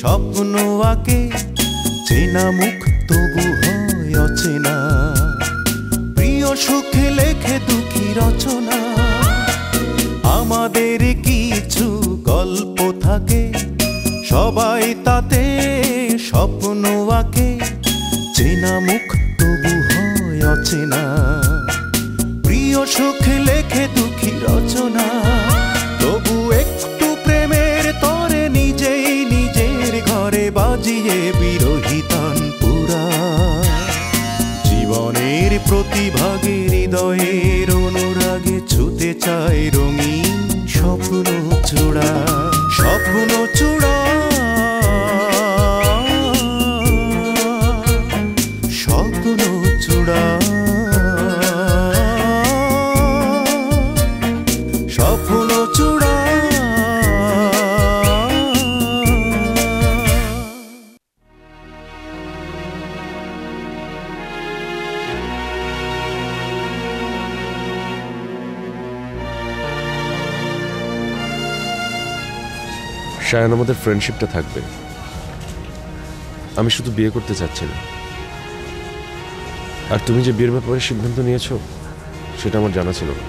স্বপ্ন আঁকে, চেনা মুখ তবু হয় অচেনা, প্রিয় সুখে লেখে দুঃখী রচনা। আমাদের কিছু গল্প থাকে, সবাই তাতে স্বপ্ন আঁকে, চেনা মুখ তবু হয় অচেনা, প্রিয় সুখে লেখে দুঃখী রচনা। জীবনের প্রতিভাগে হৃদয়ের অনুরাগে ছুতে চায় রঙিন স্বপ্নচূড়া, স্বপ্নচূড়া, স্বপ্নচূড়া, স্বপ্নচূড়া। শায়ন আমাদের ফ্রেন্ডশিপটা থাকবে, আমি শুধু বিয়ে করতে চাচ্ছি না। আর তুমি যে বিয়ের ব্যাপারে সিদ্ধান্ত নিয়েছো সেটা আমার জানা ছিল না।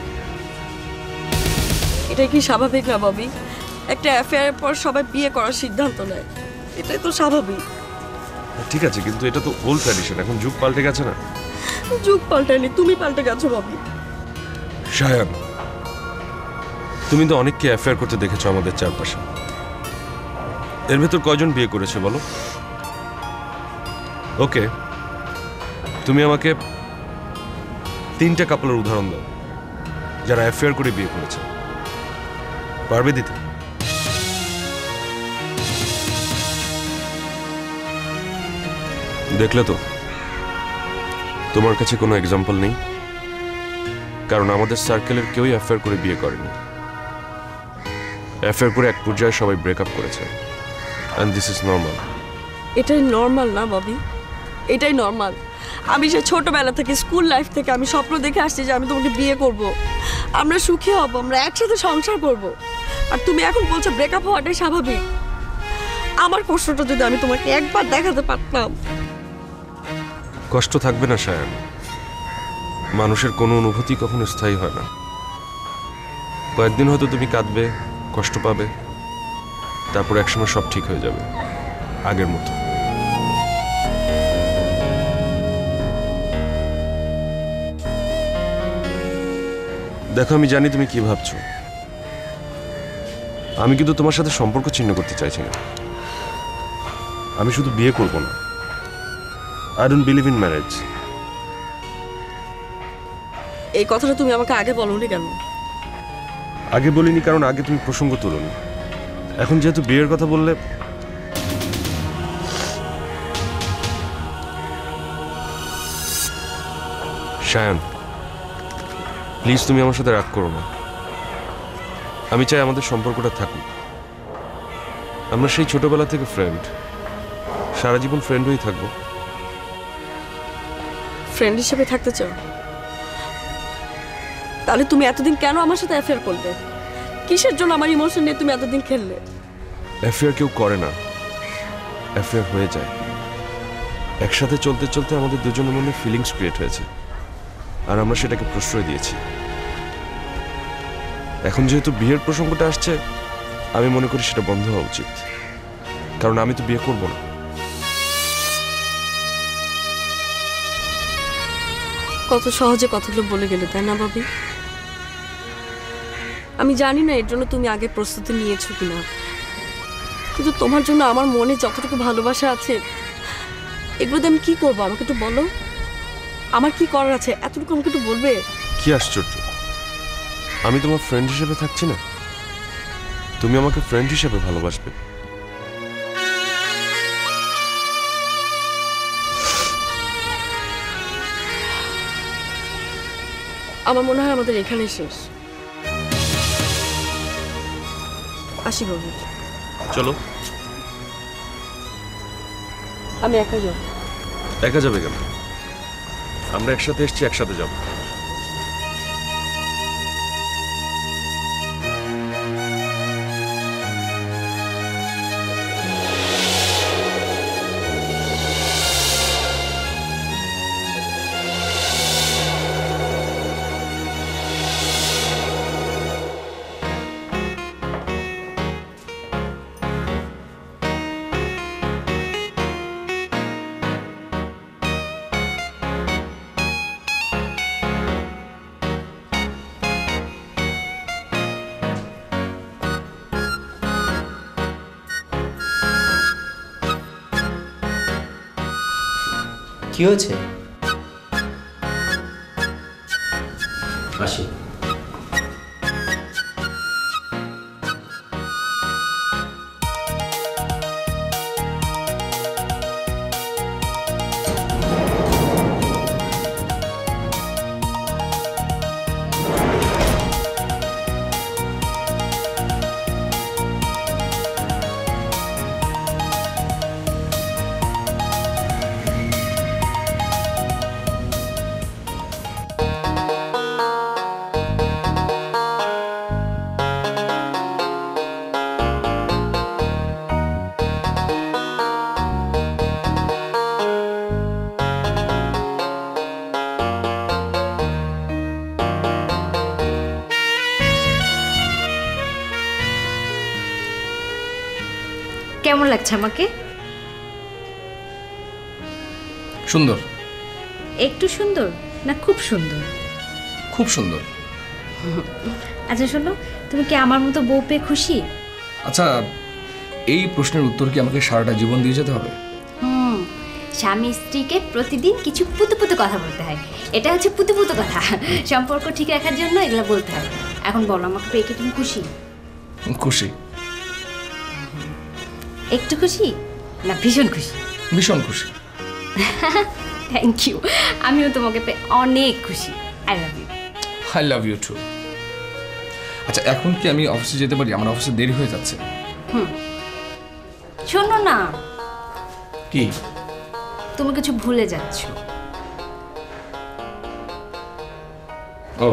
এটা কি স্বাভাবিক না ববি? একটা অ্যাফেয়ারের পর সবাই বিয়ে করার সিদ্ধান্ত নেয়, এটাই তো স্বাভাবিক। ঠিক আছে, কিন্তু এটা তো ওল্ড ট্র্যাডিশন, এখন যুগ পাল্টে গেছে না? যুগ পাল্টায়নি, তুমি পাল্টে গেছো ববি। শায়ন, তুমি তো অনেককে অ্যাফেয়ার করতে দেখেছো আমাদের চারপাশে, এর ভেতর কয়জন বিয়ে করেছে বলো? ওকে, তুমি আমাকে তিনটা কাপলের উদাহরণ দাও যারা অ্যাফেয়ার করে বিয়ে করেছে, পারবে দিতে? দেখলে তো, তোমার কাছে কোনো এক্সাম্পল নেই, কারণ আমাদের সার্কেলের কেউই অ্যাফেয়ার করে বিয়ে করেনি। অ্যাফেয়ার করে এক পর্যায়ে সবাই ব্রেকআপ করেছে। And this is normal. এটাই নর্মাল না ববি, এটাই নর্মাল। আমি যে ছোটবেলা থেকে, স্কুল লাইফ থেকে আমি স্বপ্ন দেখে আসছি যে আমি তোমাকে বিয়ে করব, আমরা সুখী হব, আমরা একসাথে সংসার করব, আর তুমি এখন বলছো ব্রেকআপ হওয়াটাই স্বাভাবিক। আমার কষ্টটা যদি আমি তোমাকে একবার দেখাতে পারতাম। কষ্ট থাকবে না শায়ন, মানুষের কোনো অনুভূতি কখনো স্থায়ী হয় না। কয়েকদিন হয়তো তুমি কাঁদবে, কষ্ট পাবে, তারপর একসময় সব ঠিক হয়ে যাবে আগের মতো। দেখো, আমি জানি তুমি কি ভাবছো, আমি কিন্তু তোমার সাথে সম্পর্ক ছিন্ন করতে চাইছি না। আমি শুধু বিয়ে করব না, I don't believe in marriage. এই কথাটা তুমি আমাকে আগে বলোনি কেন? আগে বলিনি কারণ আগে তুমি প্রসঙ্গ তুলোনি। এখন যেহেতু বিয়ের কথা বললে, শায়ন প্লিজ তুমি আমার সাথে রাগ করো না। আমি চাই আমাদের সম্পর্কটা থাকুক, আমরা সেই ছোটবেলা থেকে ফ্রেন্ড, সারা জীবন ফ্রেন্ড হয়েই থাকবো। ফ্রেন্ড হিসেবে থাকতে চাও? তাহলে তুমি এতদিন কেন আমার সাথে অ্যাফেয়ার করলে? কিসের জন্য আমার ইমোশন নিয়ে তুমি এতদিন খেললে? অ্যাফেয়ার কেউ করে না, অ্যাফেয়ার হয়ে যায়। একসাথে চলতে চলতে আমাদের দুজনের মধ্যে ফিলিংস ক্রিয়েট হয়েছে, আর আমরা সেটাকে প্রশ্রয় দিয়েছি। এখন যেহেতু বিয়ের প্রসঙ্গটা আসছে, আমি মনে করি সেটা বন্ধ হওয়া উচিত, কারণ আমি তো বিয়ে করব না। কত সহজে কথাগুলো বলে গেলে, তাই না বাবি? আমি জানি না এর জন্য তুমি আগে প্রস্তুতি নিয়েছো কিনা, কিন্তু তোমার জন্য আমার মনে যতটুকু ভালোবাসা আছে এগুলোতে আমি কি করবো আমাকে একটু বলো। আমার কি করার আছে এতটুকু আমাকে একটু বলবে? কি আশ্চর্য, আমি তোমার ফ্রেন্ড হিসেবে থাকছি না, তুমি আমাকে ফ্রেন্ড হিসেবে ভালোবাসবে? আমার মনে হয় আমাদের এখানেই শেষ। আসি বলবি? চলো। আমি একা যাব। একা যাবে কেন? আমরা একসাথে এসছি, একসাথে যাব। क्यों छे? आशी কেমন লাগছে আমাকে? সুন্দর। একটু সুন্দর না খুব সুন্দর? খুব সুন্দর। আচ্ছা শোনো, তুমি কি আমার মতো বউ পেয়ে খুশি? আচ্ছা এই প্রশ্নের উত্তর কি আমাকে সারাটা জীবন দিয়ে যেতে হবে? স্বামী স্ত্রীকে প্রতিদিন কিছু পুতুপুতু কথা বলতে হয়, এটা হচ্ছে পুতুপুতু কথা। সম্পর্ক ঠিক রাখার জন্য এগুলো বলতে হয়। এখন বলো আমাকে পেয়ে কি তুমি খুশি? খুশি। একটু খুশি না ভীষণ খুশি? ভীষণ খুশি। Thank you. আমিও তোমাকে পেয়ে অনেক খুশি। I love you. I love you too. আচ্ছা এখন কি আমি অফিসে যেতে পারি? আমার অফিসে দেরি হয়ে যাচ্ছে। শোনো না, কি তুমি কিছু ভুলে যাচ্ছ? ও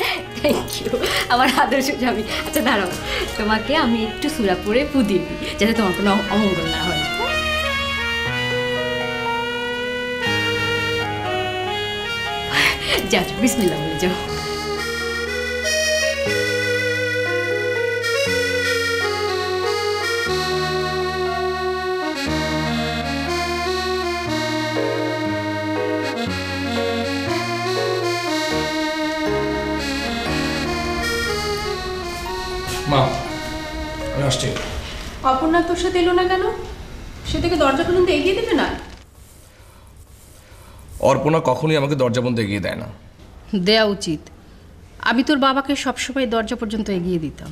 থ্যাংক ইউ আমার আদর্শ স্বামী। আচ্ছা দাঁড়াও, তোমাকে আমি একটু সুরাপুরে পু দিই যাতে তোমার কোনো অমঙ্গল না হয়। যাও বিসমিল্লাহ বলে যাও। মা আসছে। অপর্ণা তোর সাথে এলো না কেন? সে থেকে দরজা পর্যন্ত এগিয়ে দেবে না? অর্পণা কখনোই আমাকে দরজা পর্যন্ত এগিয়ে দেয় না। দেয়া উচিত। আমি তোর বাবাকে সবসময় দরজা পর্যন্ত এগিয়ে দিতাম।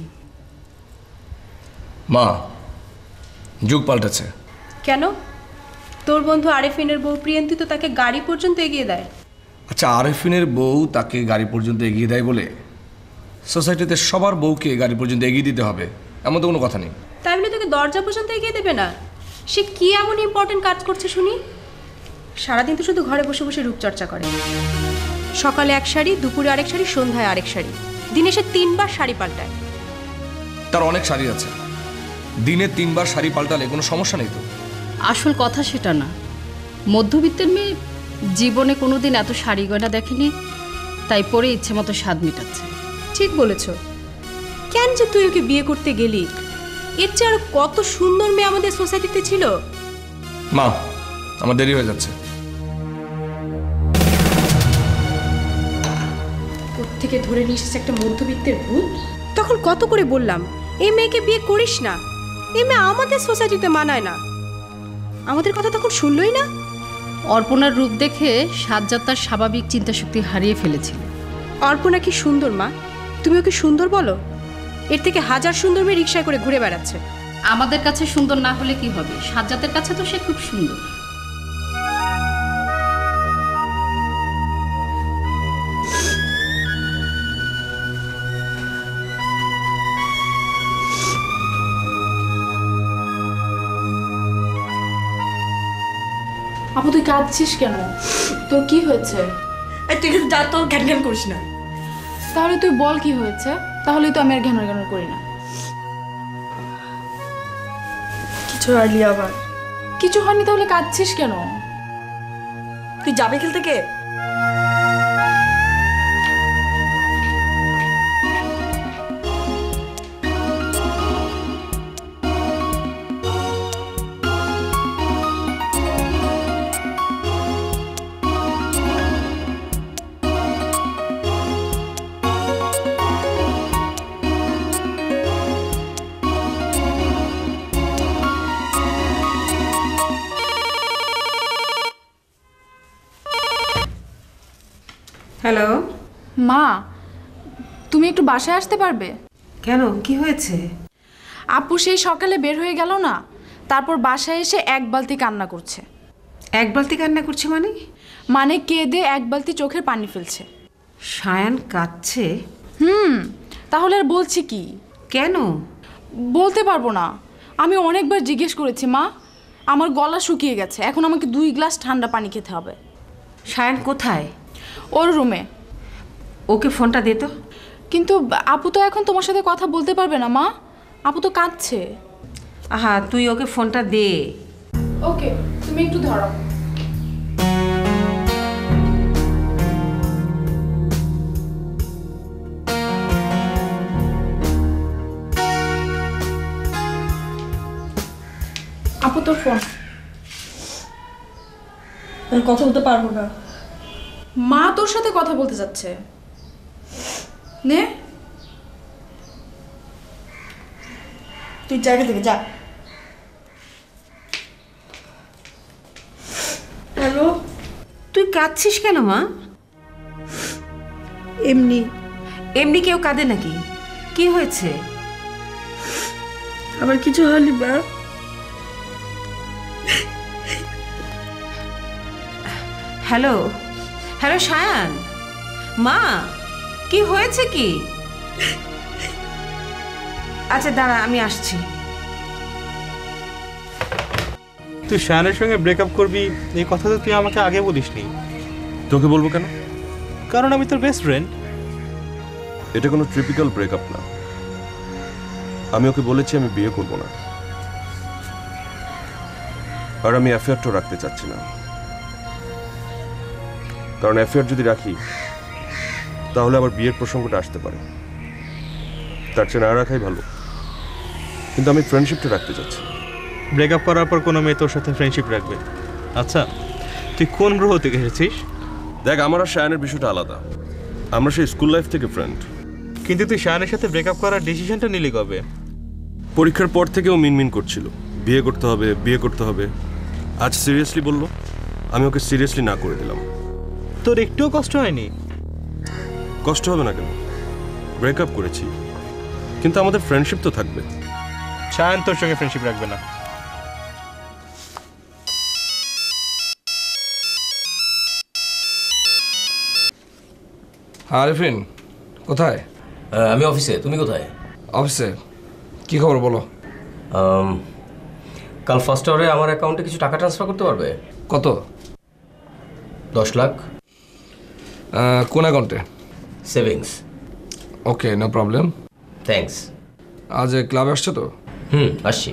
মা যুগ পাল্টেছে। কেন? তোর বন্ধু আরেফিনের বউ প্রিয়ন্তী তো তাকে গাড়ি পর্যন্ত এগিয়ে দেয়। আচ্ছা আরেফিনের বউ তাকে গাড়ি পর্যন্ত এগিয়ে দেয় বলে সোসাইটিতে সবার বউকে গাড়ি পর্যন্ত এগিয়ে দিতে হবে এমন তো কোনো কথা নেই। তাই বলে তোকে দরজা পর্যন্ত এগিয়ে দেবে না? সে কি এমন ইম্পর্টেন্ট কাজ করছে শুনি? সারাদিন তো শুধু ঘরে বসে বসে রূপচর্চা করে। সকালে এক শাড়ি, দুপুরে আরেক শাড়ি, সন্ধ্যায় আরেক শাড়ি, দিনে সে 3 বার শাড়ি পাল্টায়। তার অনেক শাড়ি আছে। দিনে 3 বার শাড়ি পাল্টালে কোনো সমস্যা নেই তো? আসল কথা সেটা না। মধ্যবিত্তের মেয়ে জীবনে কোনোদিন এত শাড়ি গয়না দেখেনি, তাই পরে ইচ্ছে মতো স্বাদ মিটাচ্ছে। ঠিক বলেছ। কেন যে তুই ওকে বিয়ে করতে গেলি? এর চেয়ে আর কত সুন্দর মেয়ে আমাদের সোসাইটিতে ছিল। মা আমার দেরি হয়ে যাচ্ছে। কোত্থেকে ধরে নিয়ে এসেছে একটা মধ্যবিত্তের ভূত। তখন কত করে বললাম এই মেয়েকে বিয়ে করিস না, এই মেয়ে আমাদের সোসাইটিতে মানায় না। আমাদের কথা তখন শুনলই না। অর্পণার রূপ দেখে সাজ্জাদ তার স্বাভাবিক চিন্তাশক্তি হারিয়ে ফেলেছিল। অর্পণা কি সুন্দর মা, তুমি ওকে সুন্দর বলো? এর থেকে হাজার সুন্দর মেয়ে রিক্সায় করে ঘুরে বেড়াচ্ছে। আমাদের কাছে সুন্দর না হলে কি হবে? সাজ্জাদের কাছে তো সে খুব সুন্দর। আপু তুই কাঁদছিস কেন? তোর কি হয়েছে? তুই দাঁত তোর ঘ্যান ঘ্যান করিস না। তাহলে তুই বল কি হয়েছে? তাহলেই তো আমি আর ঘ্যান ঘ্যান করি না। কিছু হয়নি। আবার কিছু হয়নি? তাহলে কাঁদছিস কেন? তুই যাবে খেলতে? কে হ্যালো মা, তুমি একটু বাসায় আসতে পারবে? কেন, কি হয়েছে? আপু সেই সকালে বের হয়ে গেল না, তারপর বাসায় এসে এক বালতি কান্না করছে। এক বালতি কান্না করছে মানে? মানে কেঁদে এক বালতি চোখের পানি ফেলছে। সায়ান কাঁদছে? হুম, তাহলে আর বলছি কি? কেন বলতে পারবো না, আমি অনেকবার জিজ্ঞেস করেছি মা, আমার গলা শুকিয়ে গেছে, এখন আমাকে 2 গ্লাস ঠান্ডা পানি খেতে হবে। সায়ান কোথায়? ওর রুমে। ওকে ফোনটা দে তো। কিন্তু আপু তো এখন তোমার সাথে কথা বলতে পারবে না মা, আপু তো কাঁদছে। আহা, তুই ওকে ফোনটা দে। ওকে, তুমি একটু ধরো। আপু তোর ফোন। আমি কথা বলতে পারবো না মা, তোর সাথে কথা বলতে যাচ্ছে। নে তুই জায়গা থেকে যা। হ্যালো, তুই কাঁদছিস কেন মা? এমনি এমনি কেউ কাঁদে নাকি? কি হয়েছে? আমার কিছু হয়নি মা। হ্যালো হ্যালো সায়ান, মা কি হয়েছে কি? আচ্ছা দাঁড়া, আমি আসছি। তুই সায়ানের সঙ্গে ব্রেকআপ করবি এই কথা তো তুই আমাকে আগে বলিসনি। তোকে বলবো কেন? কারণ আমি তোর বেস্ট ফ্রেন্ড। এটা কোনো টিপিক্যাল ব্রেকআপ না, আমি ওকে বলেছি আমি বিয়ে করব না, আর আমি অ্যাফেয়ারটা রাখতে চাচ্ছি না, কারণ অ্যাফেয়ার যদি রাখি তাহলে আবার বিয়ের প্রসঙ্গটা আসতে পারে, তার চেয়ে না রাখাই ভালো। কিন্তু আমি ফ্রেন্ডশিপটা রাখতে চাচ্ছি। ব্রেকআপ করার পর কোনো মেয়ে তোর সাথে ফ্রেন্ডশিপ রাখবে? আচ্ছা তুই কোন গ্রহ থেকে এসেছিস? দেখ, আমার আর শায়ানের বিষয়টা আলাদা, আমরা সেই স্কুল লাইফ থেকে ফ্রেন্ড। কিন্তু তুই শায়ানের সাথে ব্রেকআপ করার ডিসিশনটা নিলি কবে? পরীক্ষার পর থেকে ও মিনমিন করছিল বিয়ে করতে হবে, বিয়ে করতে হবে। আজ সিরিয়াসলি বললো, আমি ওকে সিরিয়াসলি না করে দিলাম। তোর একটুও কষ্ট হয়নি? কষ্ট হবে না কেন? ব্রেকআপ করেছি, কিন্তু আমাদের ফ্রেন্ডশিপ তো থাকবে। শায়ান তোর সঙ্গে ফ্রেন্ডশিপ রাখবে না। হ্যাঁ আরিফিন, কোথায়? আমি অফিসে। তুমি কোথায়? অফিসে। কি খবর বলো? কাল ফার্স্ট আওয়ারে আমার অ্যাকাউন্টে কিছু টাকা ট্রান্সফার করতে পারবে? কত? 10 লাখ। কোন অ্যাকাউন্টে? Savings. Okay, no problem, thanks. আজ ক্লাবে আসছো তো? হুম, আসছি।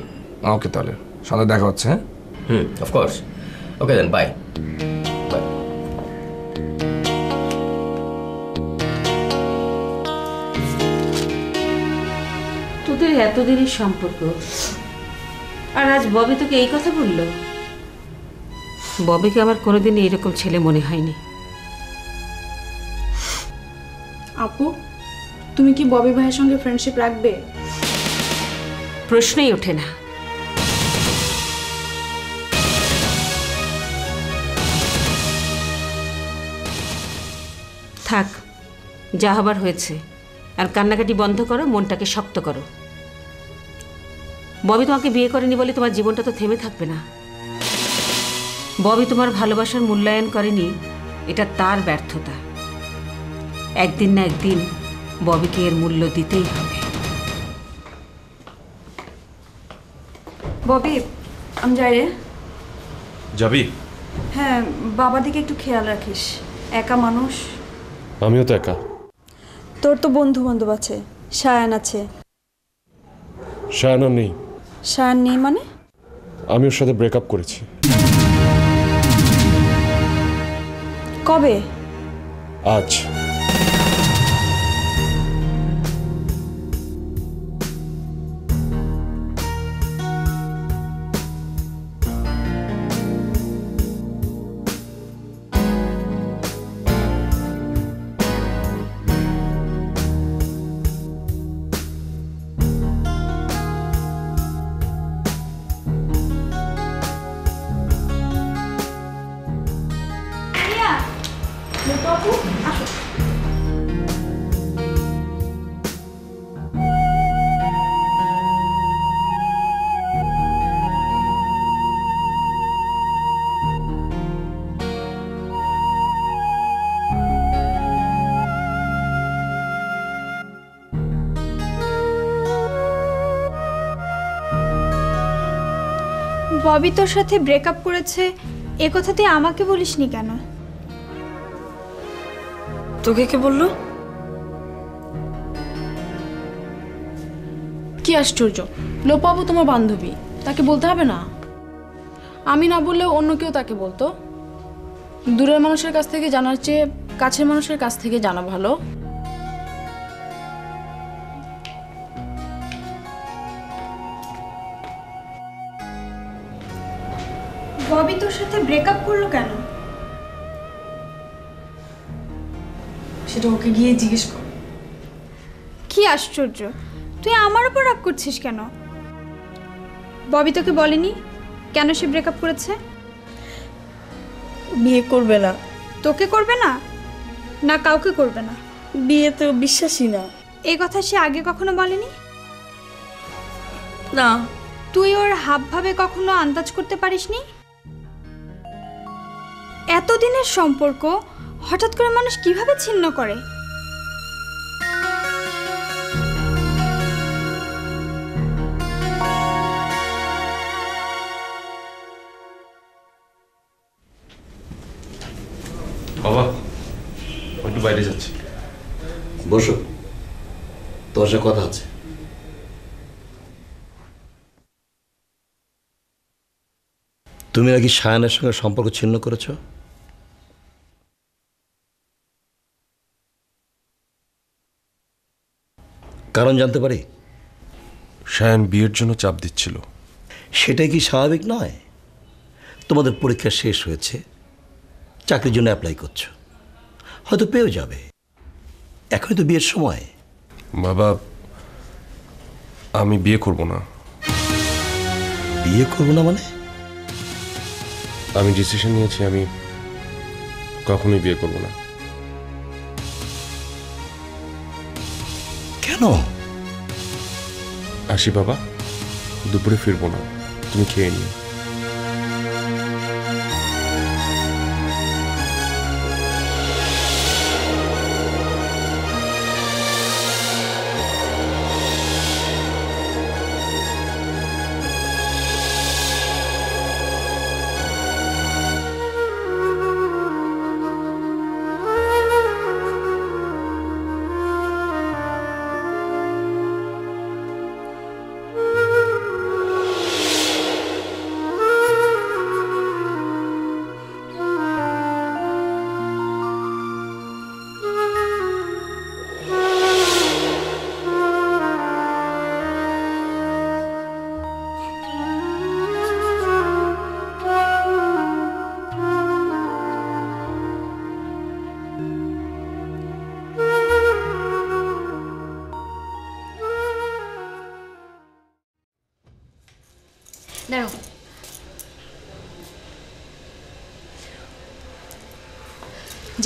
ওকে, তাহলে সন্ধ্যায় দেখা হচ্ছে। হ্যাঁ হুম, অফকোর্স। Okay then, by. তোদের এতদিনের সম্পর্ক, আর আজ ববি তোকে এই কথা বললো? ববিকে আমার কোনোদিন এরকম ছেলে মনে হয়নি। আপু, তুমি কি ববি ভাইয়ের সঙ্গে ফ্রেন্ডশিপ রাখবে? প্রশ্নই ওঠে না। থাক, যা হবার হয়েছে, আর কান্নাকাটি বন্ধ করো, মনটাকে শক্ত করো। ববি তোমাকে বিয়ে করেনি বলে তোমার জীবনটা তো থেমে থাকবে না। ববি তোমার ভালোবাসার মূল্যায়ন করেনি, এটা তার ব্যর্থতা। একদিন না একদিন ববিকে এর মূল্য দিতেই হবে। ববি, আমি যাই রে। যাবি? হ্যাঁ, বাবা দিকে একটু খেয়াল রাখিস, একা মানুষ। আমিও তো একা। তোর তো বন্ধু বান্ধব আছে, সায়ান আছে। সায়ানও নেই। সায়ান নেই মানে? আমি ওর সাথে ব্রেকআপ করেছি। কবে? আজ। Topo, acho. ববি তোর সাথে ব্রেকআপ করেছে, এ কথা তুই আমাকে বলিসনি কেন? তোকে কে বললো? কি আশ্চর্য, লোপাবু তোমার বান্ধবী, তাকে বলতে হবে না? আমি না বললেও অন্য কেউ তাকে বলতো। দূরের মানুষের কাছ থেকে জানার চেয়ে কাছের মানুষের কাছ থেকে জানা ভালো। ববি তোর সাথে ব্রেকআপ করলো কেন? সেটা ওকে গিয়ে জিজ্ঞেস কর। কি আশ্চর্য, তুই আমার উপর রাগ করছিস কেন? ববি তোকে বলেনি কেন সে ব্রেকআপ করেছে? বিয়ে করবে না। তোকে করবে না? না, কাউকে করবে না। বিয়ে তো বিশ্বাসী না। এই কথা সে আগে কখনো বলেনি? না। তুই ওর হাবভাবে কখনো আন্দাজ করতে পারিসনি? এতদিনের সম্পর্ক হঠাৎ করে মানুষ কিভাবে ছিন্ন করে? বাবা, একটু বাইরে যাচ্ছি। বসো, তোর সাথে কথা আছে। তুমি নাকি শায়ানের সঙ্গে সম্পর্ক ছিন্ন করেছো? কারণ জানতে পারি? শায়ান বিয়ের জন্য চাপ দিচ্ছিল। সেটাই কি স্বাভাবিক নয়? তোমাদের পরীক্ষা শেষ হয়েছে, চাকরির জন্য অ্যাপ্লাই করছো, হয়তো পেয়েও যাবে, এখনই তো বিয়ের সময়। বাবা, আমি বিয়ে করব না। বিয়ে করব না মানে? আমি ডিসিশন নিয়েছি, আমি কখনোই বিয়ে করব না। কেন? আসি বাবা, দুপুরে ফিরবো না, তুমি খেয়ে নিও।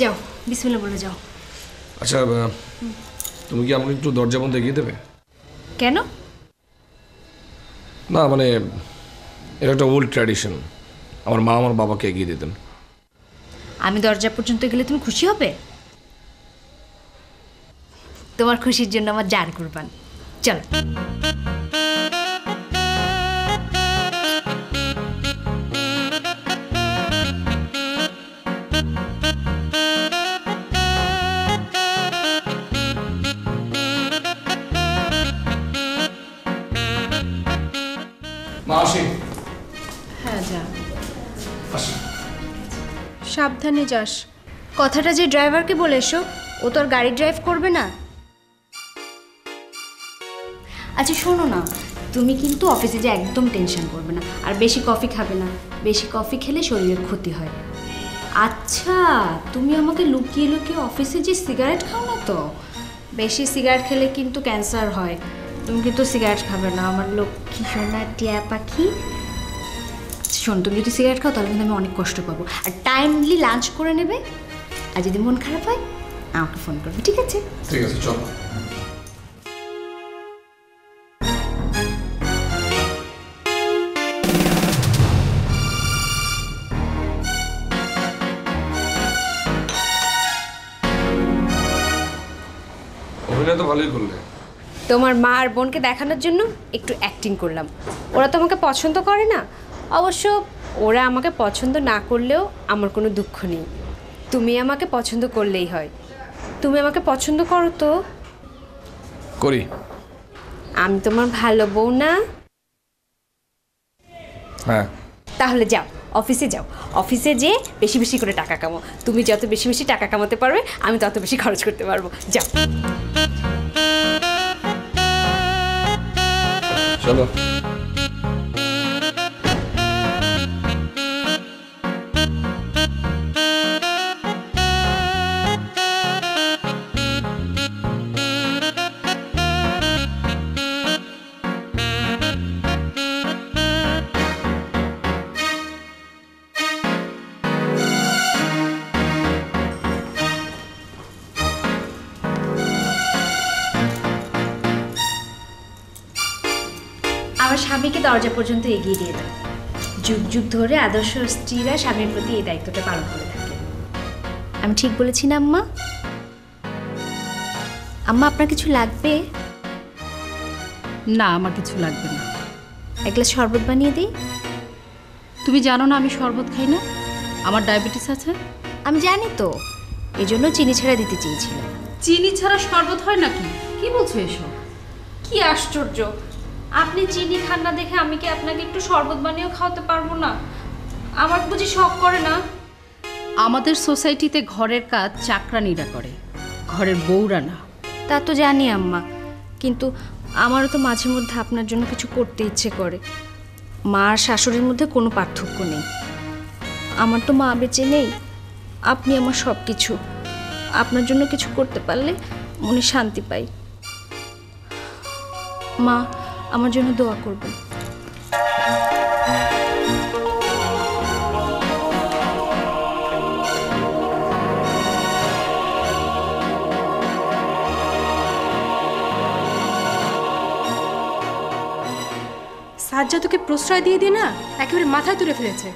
যাও, বিসমিল্লাহ বলে যাও। আচ্ছা, তুমি কি আমাকে একটু দরজা বন্ধ এগিয়ে দেবে? কেন? না মানে, এটা একটা ওল্ড ট্র্যাডিশন, আমার মা আমার বাবাকে এগিয়ে দিতেন। আমি দরজা পর্যন্ত গেলে তুমি খুশি হবে? তোমার খুশির জন্য আমার জান কুরবান। চল। সাবধানে যাস। কথাটা যে ড্রাইভারকে বলে এসো, ও তোর গাড়ি ড্রাইভ করবে না। আচ্ছা শোনো না, তুমি কিন্তু অফিসে যে একদম টেনশন করবে না, আর বেশি কফি খাবে না, বেশি কফি খেলে শরীরের ক্ষতি হয়। আচ্ছা, তুমি আমাকে লুকিয়ে লুকিয়ে অফিসে যে সিগারেট খাও না তো? বেশি সিগারেট খেলে কিন্তু ক্যান্সার হয়, তুমি কিন্তু সিগারেট খাবে না আমার লক্ষ্মী সোনা টিয়া পাখি। শোন, তুমি যদি সিগারেট খাও তাহলে কিন্তু আমি অনেক কষ্ট পাবো। আর টাইমলি লাঞ্চ করে নেবে, আর যদি মন খারাপ হয় আমাকে ফোন করবে, ঠিক আছে? ঠিক আছে, চল। অভিনয় তো ভালোই করলে। তোমার মা আর বোনকে দেখানোর জন্য একটু অ্যাক্টিং করলাম। ওরা তো আমাকে পছন্দ করে না, অবশ্য ওরা আমাকে পছন্দ না করলেও আমার কোনো দুঃখ নেই, তুমি আমাকে পছন্দ করলেই হয়। তুমি আমাকে পছন্দ করো তো? করি। আমি তোমার ভালো বউ না? হ্যাঁ। তাহলে যাও, অফিসে যাও, অফিসে যেয়ে বেশি বেশি করে টাকা কামাও। তুমি যত বেশি বেশি টাকা কামাতে পারবে, আমি তত বেশি খরচ করতে পারবো। যাও, চলো। স্বামীকে দরজা পর্যন্ত এগিয়ে দিয়ে দাও। যুগ যুগ ধরে আদর্শ স্ত্রীরা স্বামীর প্রতি এই দায়িত্বটা পালন করে থাকে। আমি ঠিক বলেছি না আম্মা? আম্মা, আপনার কিছু লাগবে? না, আমার কিছু লাগবে না। এক গ্লাস শরবত বানিয়ে দিই। তুমি জানো না আমি শরবত খাই না, আমার ডায়াবেটিস আছে। আমি জানি তো, এজন্য চিনি ছাড়া দিতে চেয়েছিলাম। চিনি ছাড়া শরবত হয় নাকি? কি বলছো এসব? কি আশ্চর্য! আপনি চিনি খান না দেখে আমি কি আপনাকে একটু শরবত বানিয়েও খাওয়াতে পারবো না? আমার বুঝি শখ করে না। আমাদের সোসাইটিতে ঘরের কাজ চাকরানিরা করে, ঘরের বউরা না। তা তো জানি আম্মা, কিন্তু আমারও তো মাঝে মধ্যে আপনার জন্য কিছু করতে ইচ্ছে করে। মা আর শাশুড়ির মধ্যে কোনো পার্থক্য নেই। আমার তো মা বেঁচে নেই, আপনি আমার সব কিছু। আপনার জন্য কিছু করতে পারলে মনে শান্তি পাই। মা, আমার জন্য দোয়া করবেন। সাজ্জা তোকে প্রশ্রয় দিয়ে দিয়ে না একেবারে মাথায় তুলে ফেলেছে।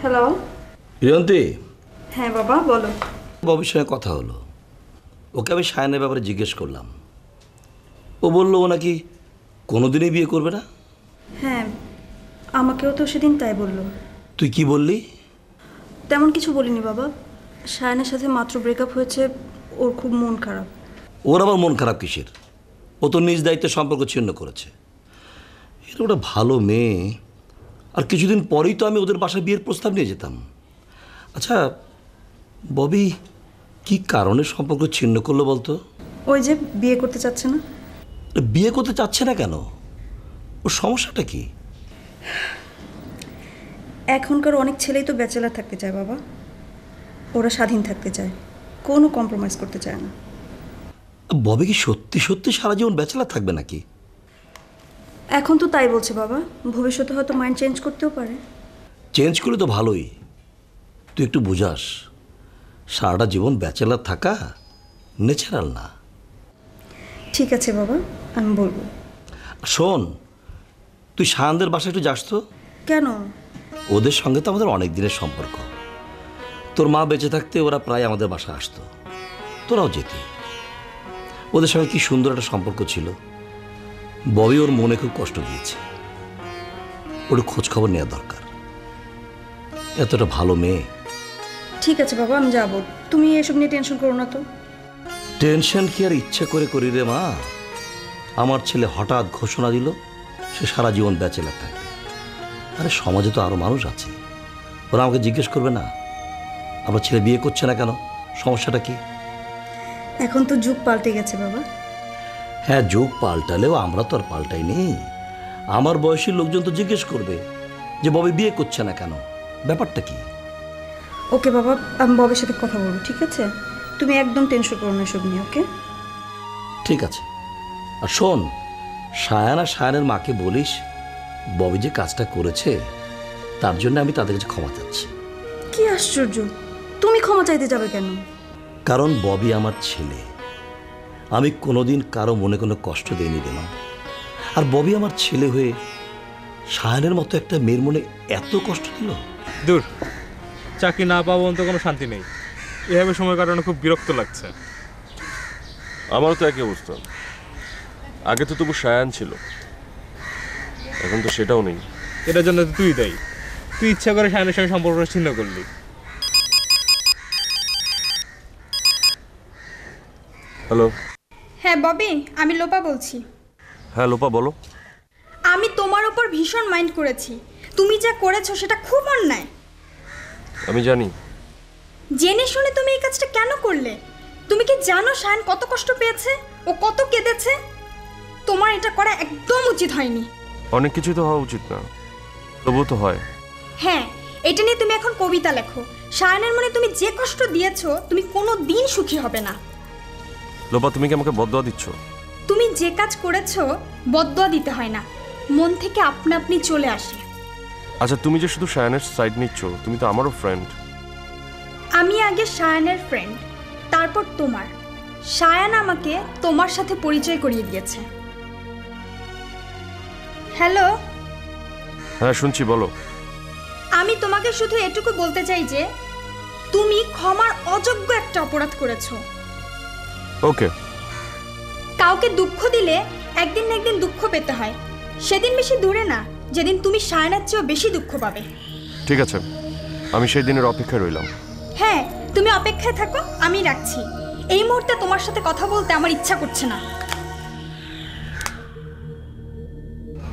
হ্যালো রিয়ন্তি। হ্যাঁ বাবা, বলো। বাবুর সঙ্গে কথা হলো, ওকে আমি সায়নের ব্যাপারে জিজ্ঞেস করলাম। ও বললো ও নাকি কোনোদিনই বিয়ে করবে না। হ্যাঁ, আমাকেও তো সেদিন তাই বললো। তুই কি বললি? তেমন কিছু বলিনি বাবা, সায়নের সাথে মাত্র ব্রেকআপ হয়েছে, ওর খুব মন খারাপ। ওর আবার মন খারাপ কিসের? ও তো নিজ দায়িত্বে সম্পর্ক ছিন্ন করেছে। এটা ওটা ভালো মেয়ে, আর কিছুদিন পরেই তো আমি ওদের বাসায় বিয়ের প্রস্তাব নিয়ে যেতাম। আচ্ছা ববি, কি কারণে সম্পর্ক ছিন্ন করলো বলতো? ওই যে বিয়ে করতে চাচ্ছে না। বিয়ে করতে চাচ্ছে না কেন? ওর সমস্যাটা কি? এখনকার অনেক ছেলেই তো ব্যাচেলার থাকতে চায় বাবা, ওরা স্বাধীন থাকতে চায়, কোনো কম্প্রোমাইজ করতে চায় না। ববি কি সত্যি সত্যি সারা জীবন ব্যাচেলার থাকবে নাকি? এখন তো তাই বলছে বাবা, ভবিষ্যতে হয়তো মাইন্ড চেঞ্জ করতেও পারে। চেঞ্জ করলে তো ভালোই, তুই একটু বুঝাস। সারাটা জীবন ব্যাচেলার থাকা ন্যাচারাল না। ঠিক আছে বাবা, আমি বলবো। শোন, তুই সায়নদের বাসায় একটু যাস তো। কেন? ওদের সঙ্গে তো আমাদের অনেক দিনের সম্পর্ক। তোর মা বেঁচে থাকতে ওরা প্রায় আমাদের বাসায় আসতো, তোরাও যেতি। ওদের সঙ্গে কি সুন্দর একটা সম্পর্ক ছিল। ববি ওর মনে খুব কষ্ট দিয়েছে, ওর খোঁজখবর নেওয়া দরকার। এতটা ভালো মেয়ে। ঠিক আছে বাবা, আমি যাবো, তুমি এসব নিয়ে টেনশন করো না তো। টেনশন কি আর ইচ্ছা করে করি রে মা। আমার ছেলে হঠাৎ ঘোষণা দিল সে সারা জীবন ব্যাচেলার থাকবে। আরে সমাজে তো আরও মানুষ আছে, ওরা আমাকে জিজ্ঞেস করবে না আমার ছেলে বিয়ে করছে না কেন, সমস্যাটা কি? এখন তো যুগ পাল্টে গেছে বাবা। হ্যাঁ, যুগ পাল্টালেও আমরা তো আর পাল্টাই নেই। আমার বয়সী লোকজন তো জিজ্ঞেস করবে যে ববি বিয়ে করছে না কেন, ব্যাপারটা কি? ওকে বাবা, আমি ববের সাথে কথা বলবো। ঠিক আছে, তুমি একদম টেনশন করো না এসব নিয়ে। ওকে, ঠিক আছে। আর শোন, সায়ান আর সায়ানের মাকে বলিস ববি যে কাজটা করেছে তার জন্য আমি তাদের কাছে ক্ষমা চাচ্ছি। কি আশ্চর্য, তুমি ক্ষমা চাইতে যাবে কেন? কারণ ববি আমার ছেলে, আমি কোনোদিন কারো মনে কোনো কষ্ট দেইনি রে মা। আর ববি আমার ছেলে হয়ে সায়ানের মতো একটা মেয়ের মনে এত কষ্ট দিল। দূর, চাকরি না পাবো অন্ত কোনো শান্তি নেই। এভাবে সময় কাটানো খুব বিরক্ত লাগছে। আমারও তো একই অবস্থা। আগে তো তবু সায়ান ছিল, এখন তো সেটাও নেই। এটার জন্য তো তুই দায়ী, তুই ইচ্ছা করে সায়ানের সঙ্গে সম্পর্কটা ছিন্ন করলি। হ্যালো। হ্যাঁ ববি, আমি লোপা বলছি। হ্যাঁ লোপা বলো। আমি তোমার উপর ভীষণ মাইন্ড করেছি, তুমি যা করেছো সেটা খুব অন্যায়। আমি জানি। জেনে শুনে তুমি এই কাজটা কেন করলে? তুমি কি জানো শান কত কষ্ট পেয়েছে, ও কত কেঁদেছে? তোমার এটা করা একদম উচিত হয়নি। অনেক কিছু তো হওয়া উচিত না, তবুও তো হয়। হ্যাঁ, এটা নিয়ে তুমি এখন কবিতা লেখো। শায়নের মনে তুমি যে কষ্ট দিয়েছো, তুমি কোনো দিন সুখী হবে না। লোপা, তুমি কি আমাকে বদদোয়া দিচ্ছ? তুমি যে কাজ করেছো বদদোয়া দিতে হয় না, মন থেকে আপনা আপনি চলে আসে। আচ্ছা, তুমি যে শুধু শায়নের সাইড নিচ্ছ, তুমি তো আমারও ফ্রেন্ড। আমি আগে শায়নের ফ্রেন্ড, তারপর তোমার। শায়ান আমাকে তোমার সাথে পরিচয় করিয়ে দিয়েছে। হ্যালো। হ্যাঁ শুনছি, বলো। আমি তোমাকে শুধু এটুকু বলতে চাই যে তুমি ক্ষমার অযোগ্য একটা অপরাধ করেছো। ওকে। কাউকে দুঃখ দিলে একদিন না একদিন দুঃখ পেতে হয়, সেদিন বেশি দূরে না যেদিন তুমি শায়ানের চেয়েও বেশি দুঃখ পাবে। ঠিক আছে, আমি সেই দিনের অপেক্ষায় রইলাম। হ্যাঁ, তুমি অপেক্ষায় থাকো, আমি রাখছি। এই মুহূর্তে তোমার সাথে কথা বলতে আমার ইচ্ছা করছে না।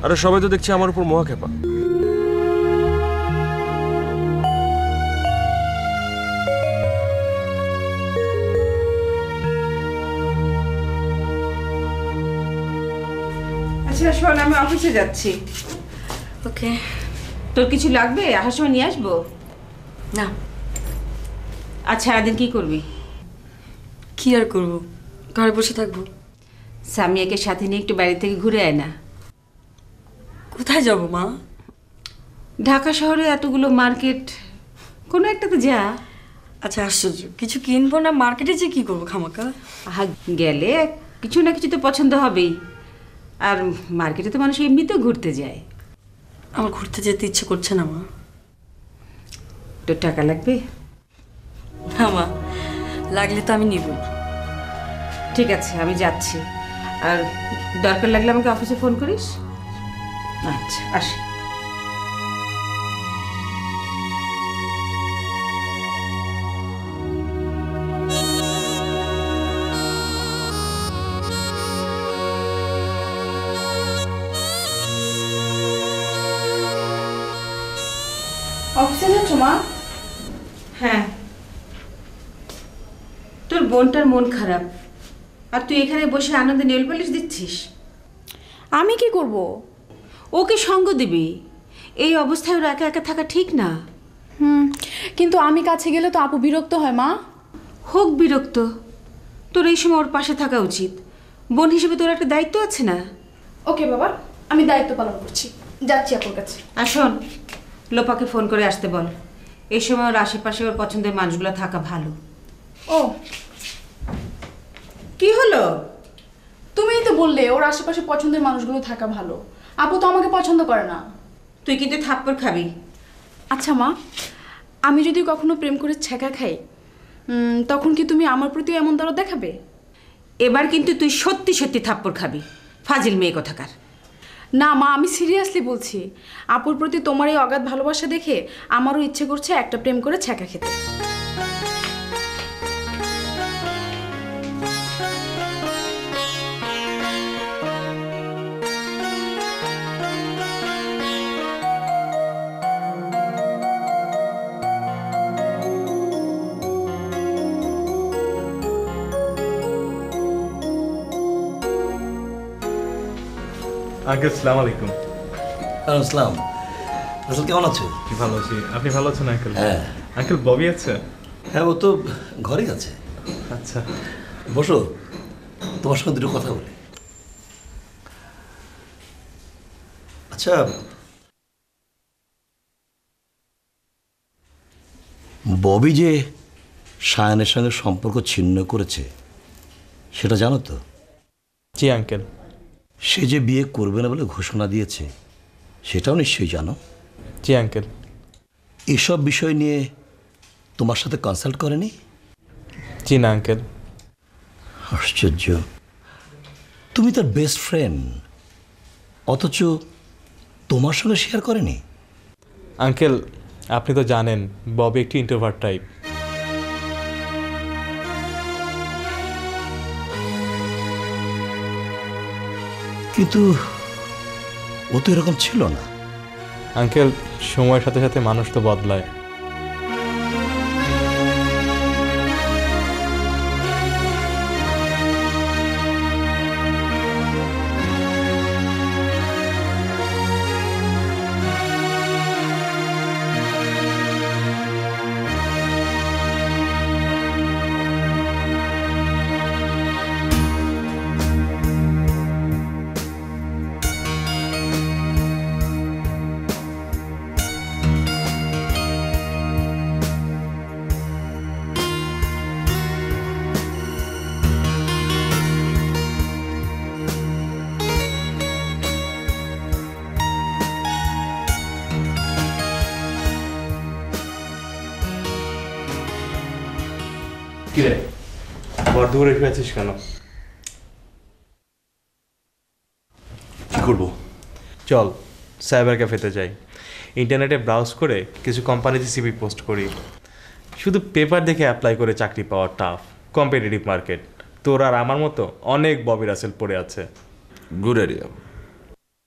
আরে সবাই তো দেখছি আমার উপর মোহ খেপা। আচ্ছা শোন, আমি অফিসে যাচ্ছি। ওকে, তোর কিছু লাগবে আসার সময় নিয়ে আসবো? না। আচ্ছা সারাদিন কি করবি? কি আর করবো, ঘরে বসে থাকবো। সামিয়াকে সাথে নিয়ে একটু বাইরে থেকে ঘুরে আয় না। কোথায় যাবো মা? ঢাকা শহরে এতগুলো মার্কেট, কোনো একটাতে যা। আচ্ছা আশ্চর্য, কিছু কিনবো না মার্কেটে যে কি করবো খামাকা? আহা, গেলে কিছু না কিছু তো পছন্দ হবেই। আর মার্কেটে তো মানুষ এমনিতেও ঘুরতে যায়। আমার ঘুরতে যেতে ইচ্ছে করছে না মা। তোর টাকা লাগবে? না মা, লাগলে তো আমি নিব। ঠিক আছে, আমি যাচ্ছি। আর দরকার লাগলে আমাকে অফিসে ফোন করিস। আচ্ছা আসি। অফিসে যাচ্ছ মা? হ্যাঁ। তোর বোনটার মন খারাপ, আর তুই এখানে বসে আনন্দে নেল পলিশ দিচ্ছিস। আমি কি করব? ওকে সঙ্গ দিবি। এই অবস্থায় ওর একা একা থাকা ঠিক না। কিন্তু আমি কাছে গেলে তো আপু বিরক্ত হয় মা। হোক বিরক্ত, তোর এই সময় ওর পাশে থাকা উচিত। বোন হিসেবে তোর একটা দায়িত্ব আছে না? ওকে বাবা, আমি দায়িত্ব পালন করছি। যাচ্ছি আপুর কাছে। আসুন, লোপাকে ফোন করে আসতে বল। এই সময় ওর আশেপাশে ওর পছন্দের মানুষগুলো থাকা ভালো। ও কি হলো? তুমিই তো বললে ওর আশেপাশে পছন্দের মানুষগুলো থাকা ভালো। আপু তো আমাকে পছন্দ করে না। তুই কিন্তু থাপ্পড় খাবি। আচ্ছা মা, আমি যদি কখনো প্রেম করে ছ্যাঁকা খাই, তখন কি তুমি আমার প্রতি এমন দরদ দেখাবে? এবার কিন্তু তুই সত্যি সত্যি থাপ্পড় খাবি, ফাজিল মেয়ে কথাকার। না মা, আমি সিরিয়াসলি বলছি। আপুর প্রতি তোমার এই অগাধ ভালোবাসা দেখে আমারও ইচ্ছে করছে একটা প্রেম করে ছ্যাঁকা খেতে। আঙ্কেল আসসালামু আলাইকুম। ওয়ালাইকুম আসসালাম। আসল কেমন আছো? কি ভালো আছি। আপনি ভালো আছেন আঙ্কেল? হ্যাঁ। আঙ্কেল ববি আছে? হ্যাঁ, ও তো ঘরেই আছে। আচ্ছা বসো, তোমার সঙ্গে দুটো কথা বলি। আচ্ছা ববি যে শায়ানের সঙ্গে সম্পর্ক ছিন্ন করেছে, সেটা জানো তো? জি আঙ্কেল। সে যে বিয়ে করবে না বলে ঘোষণা দিয়েছে, সেটাও নিশ্চয়ই জানো? জি আঙ্কেল। এসব বিষয় নিয়ে তোমার সাথে কনসাল্ট করেনি? জি না আঙ্কেল। আশ্চর্য, তুমি তার বেস্ট ফ্রেন্ড অথচ তোমার সঙ্গে শেয়ার করেনি। আঙ্কেল, আপনি তো জানেন ববি একটি ইন্ট্রোভার্ট টাইপ। কিন্তু ও তো এরকম ছিল না। আঙ্কেল, সময়ের সাথে সাথে মানুষ তো বদলায়। দূরে আছিস কেন? কি করবো? চল সাইবার ক্যাফেতে যাই, ইন্টারনেটে ব্রাউজ করে কিছু কোম্পানিতে সিভি পোস্ট করি। শুধু পেপার দেখে অ্যাপ্লাই করে চাকরি পাওয়া টাফ, কম্পিটিটিভ মার্কেট। তোর আর আমার মতো অনেক ববি রাসেল পড়ে আছে। গুড আইডিয়া,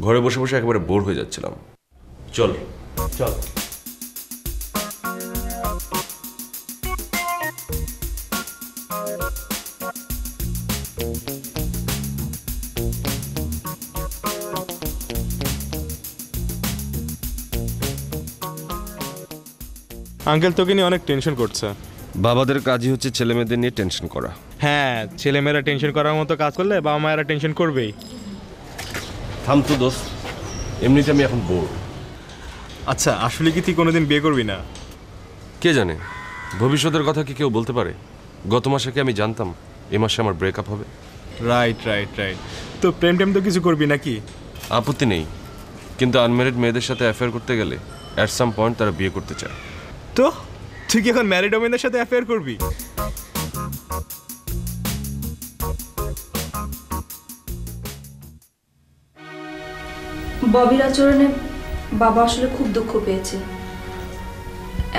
ঘরে বসে বসে একেবারে বোর হয়ে যাচ্ছিলাম। চল চল। আঙ্কেল তোকে নিয়ে অনেক টেনশন করছে। বাবাদের কাজই হচ্ছে ছেলে মেয়েদের নিয়ে টেনশন করা। হ্যাঁ, ছেলে মেয়েরা টেনশন করার মতো কাজ করলে বাবা মায়েরা টেনশন করবেই। থাম তো দোস্ত, এমনিতে আমি এখন বোর। আচ্ছা, আসলে কি তুই কোনোদিন বিয়ে করবি না? কে জানে, ভবিষ্যতের কথা কি কেউ বলতে পারে? গত মাসে কি আমি জানতাম এ মাসে আমার ব্রেকআপ হবে? Right right right. তো প্রেম টেম তো কিছু করবি নাকি? আপত্তি নেই, কিন্তু আনম্যারিড মেয়েদের সাথে অ্যাফেয়ার করতে গেলে অ্যাট সাম পয়েন্ট তারা বিয়ে করতে চায়। তো তুই কি এখন ম্যারিড ওমেনের সাথে অ্যাফেয়ার করবি? ববির আচরণে বাবা আসলে খুব দুঃখ পেয়েছে,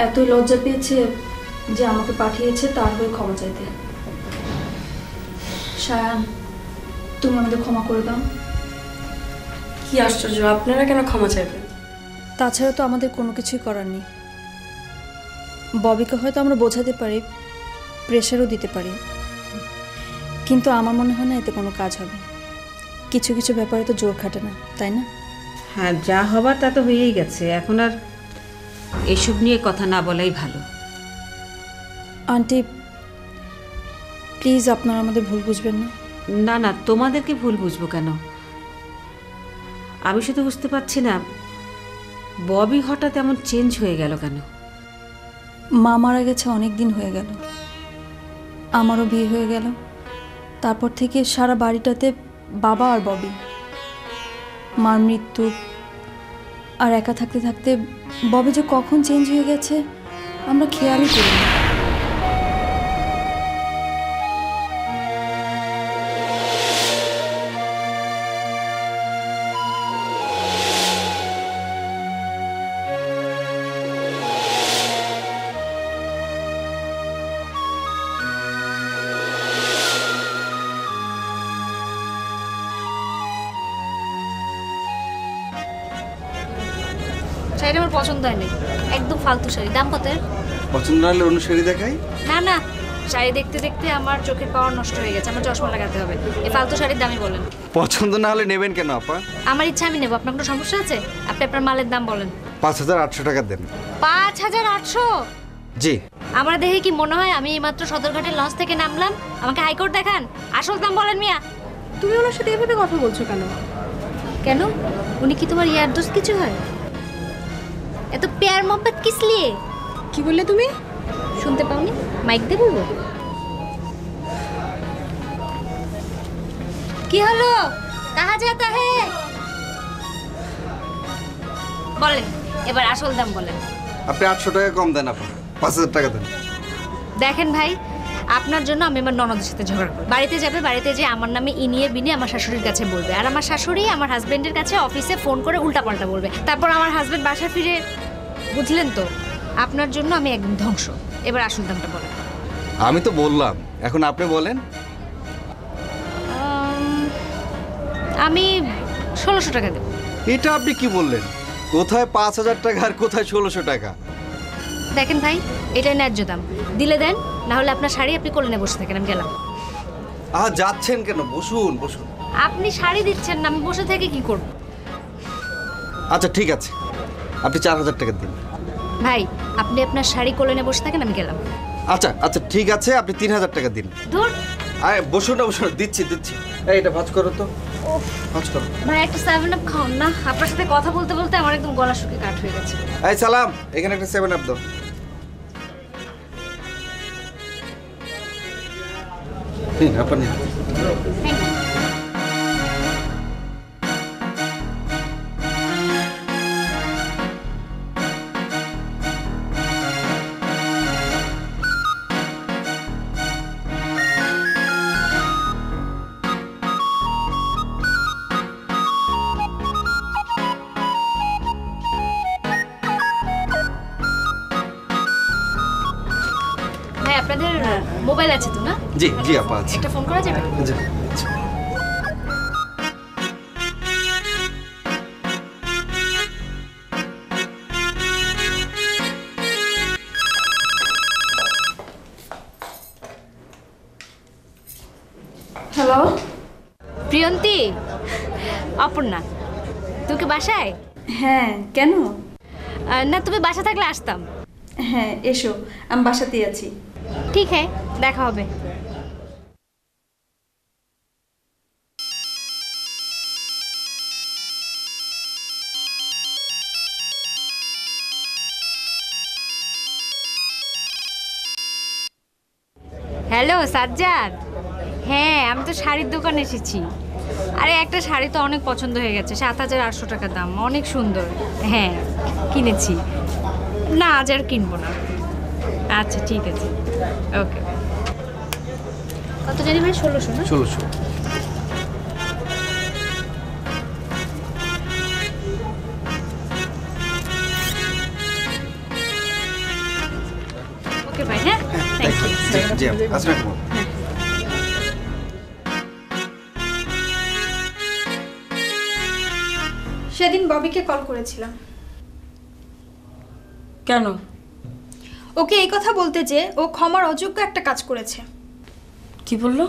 এত লজ্জা পেয়েছে যে আমাকে পাঠিয়েছে তার হয়ে ক্ষমা চাইতে। শায়ান, তুমি আমাদের ক্ষমা করে দাও। কি আশ্চর্য, আপনারা কেন ক্ষমা চাইবেন? তাছাড়া তো আমাদের কোনো কিছুই করার নেই। ববিকে হয়তো আমরা বোঝাতে পারি, প্রেশারও দিতে পারি, কিন্তু আমার মনে হয় না এতে কোনো কাজ হবে। কিছু কিছু ব্যাপারে তো জোর খাটে না, তাই না? হ্যাঁ, যা হবার তা তো হয়েই গেছে, এখন আর এসব নিয়ে কথা না বলাই ভালো। আন্টি প্লিজ, আপনারা আমাদের ভুল বুঝবেন না। না না, তোমাদেরকে ভুল বুঝবো কেন? আমি শুধু বুঝতে পারছি না ববি হঠাৎ এমন চেঞ্জ হয়ে গেল কেন? মা মারা গেছে অনেক দিন হয়ে গেল, আমারও বিয়ে হয়ে গেল, তারপর থেকে সারা বাড়িটাতে বাবা আর ববি। মার মৃত্যু আর একা থাকতে থাকতে ববি যে কখন চেঞ্জ হয়ে গেছে আমরা খেয়ালই করি না। আমার দেখে কি মনে হয় আমি এইমাত্র সদরঘাটের লঞ্চ থেকে নামলাম? আমাকে হাইকোর্ট দেখান, আসল দাম বলেন। মিয়া, তুমি ওনার সাথে এভাবে কথা বলছো কেন? কেন, উনি কি তোমার ইয়ার দোস্ত কিছু হয়? এত প্যার মোহব্বত কিস লিয়ে? কি বললে তুমি, শুনতে পাওনি? মাইক দে বলবো। কি হলো, কাহা যাতা হে? বলেন এবার আসল দাম বলেন। আপনি 800 টাকা কম দেন, আপনি 5000 টাকা দেন। দেখেন ভাই, আপনার জন্য আমি আমার ননদের সাথে ঝগড়া করব। বাড়িতে যাবে, বাড়িতে যে আমার নামে ইনিয়ে বিনি আমার শাশুড়ির কাছে বলবে, আর আমার শাশুড়ি আমার হাজবেন্ডের কাছে অফিসে ফোন করে উল্টাপাল্টা বলবে। তারপর আমার হাজবেন্ড বাসা ফিরে, বুঝলেন তো, আপনার জন্য আমি একদম ধ্বংস। এবার আসল দামটা বলেন। আমি তো বললাম, এখন আপনি বলেন। আমি 1600 টাকা দেব। এটা আপনি কি বললেন? কোথায় 5000 টাকা আর কোথায় 1600 টাকা? দেখেন ভাই, এটা ন্যায্য দাম, দিলে দেন, না হলে আপনার শাড়ি আপনি কোলে নিয়ে বসে থাকেন, আমি গেলাম। যাচ্ছেন কেন? বসুন বসুন। আপনি শাড়ি দিচ্ছেন না, আমি বসে থেকে কি করব? আচ্ছা ঠিক আছে, আপনি 4000 টাকা দিন। ভাই, আপনি আপনার শাড়ি কোলে নিয়ে বসে থাকেন, আমি গেলাম। আচ্ছা আচ্ছা ঠিক আছে, আপনি 3000 টাকা দিন। ধুর, আরে বসুন না, বসুন, দিচ্ছি দিচ্ছি। এই এটা ভাঁজ করো তো। ওহ, ভাঁজ করো ভাই, একটা 7 up খাও না, আপনার সাথে কথা বলতে বলতে আমার একদম গলা শুকিয়ে কাঠ হয়ে গেছে। এই সালাম, এখানে একটা 7 up দাও। Hey, apa ni? মোবাইল আছে তো না? জি জি আপা আছে। একটা ফোন করা যাবে? জি। হ্যালো প্রিয়ন্তি, অপর্ণা, তুমি কি বাসায়? হ্যাঁ। কেন? না, তুমি বাসা থাকলে আসতাম। হ্যাঁ এসো, আমি বাসাতেই আছি। ঠিক আছে, দেখা হবে। হ্যালো সাজ্জাদ। হ্যাঁ, আমি তো শাড়ির দোকানে এসেছি। আরে একটা শাড়ি তো অনেক পছন্দ হয়ে গেছে, 7800 টাকা দাম, অনেক সুন্দর। হ্যাঁ কিনেছি। না, আজ আর কিনবো না। আচ্ছা ঠিক আছে, ওকে। কত জানি ভাই? 1600 না? 1600। ওকে ভাই, হ্যাঁ, থ্যাংক ইউ। জি, আসসালামু আলাইকুম। সেদিন ববিকে কল করেছিলাম। কেন? ওকে এই কথা বলতে যে ও ক্ষমার অযোগ্য একটা কাজ করেছে। কি বললো?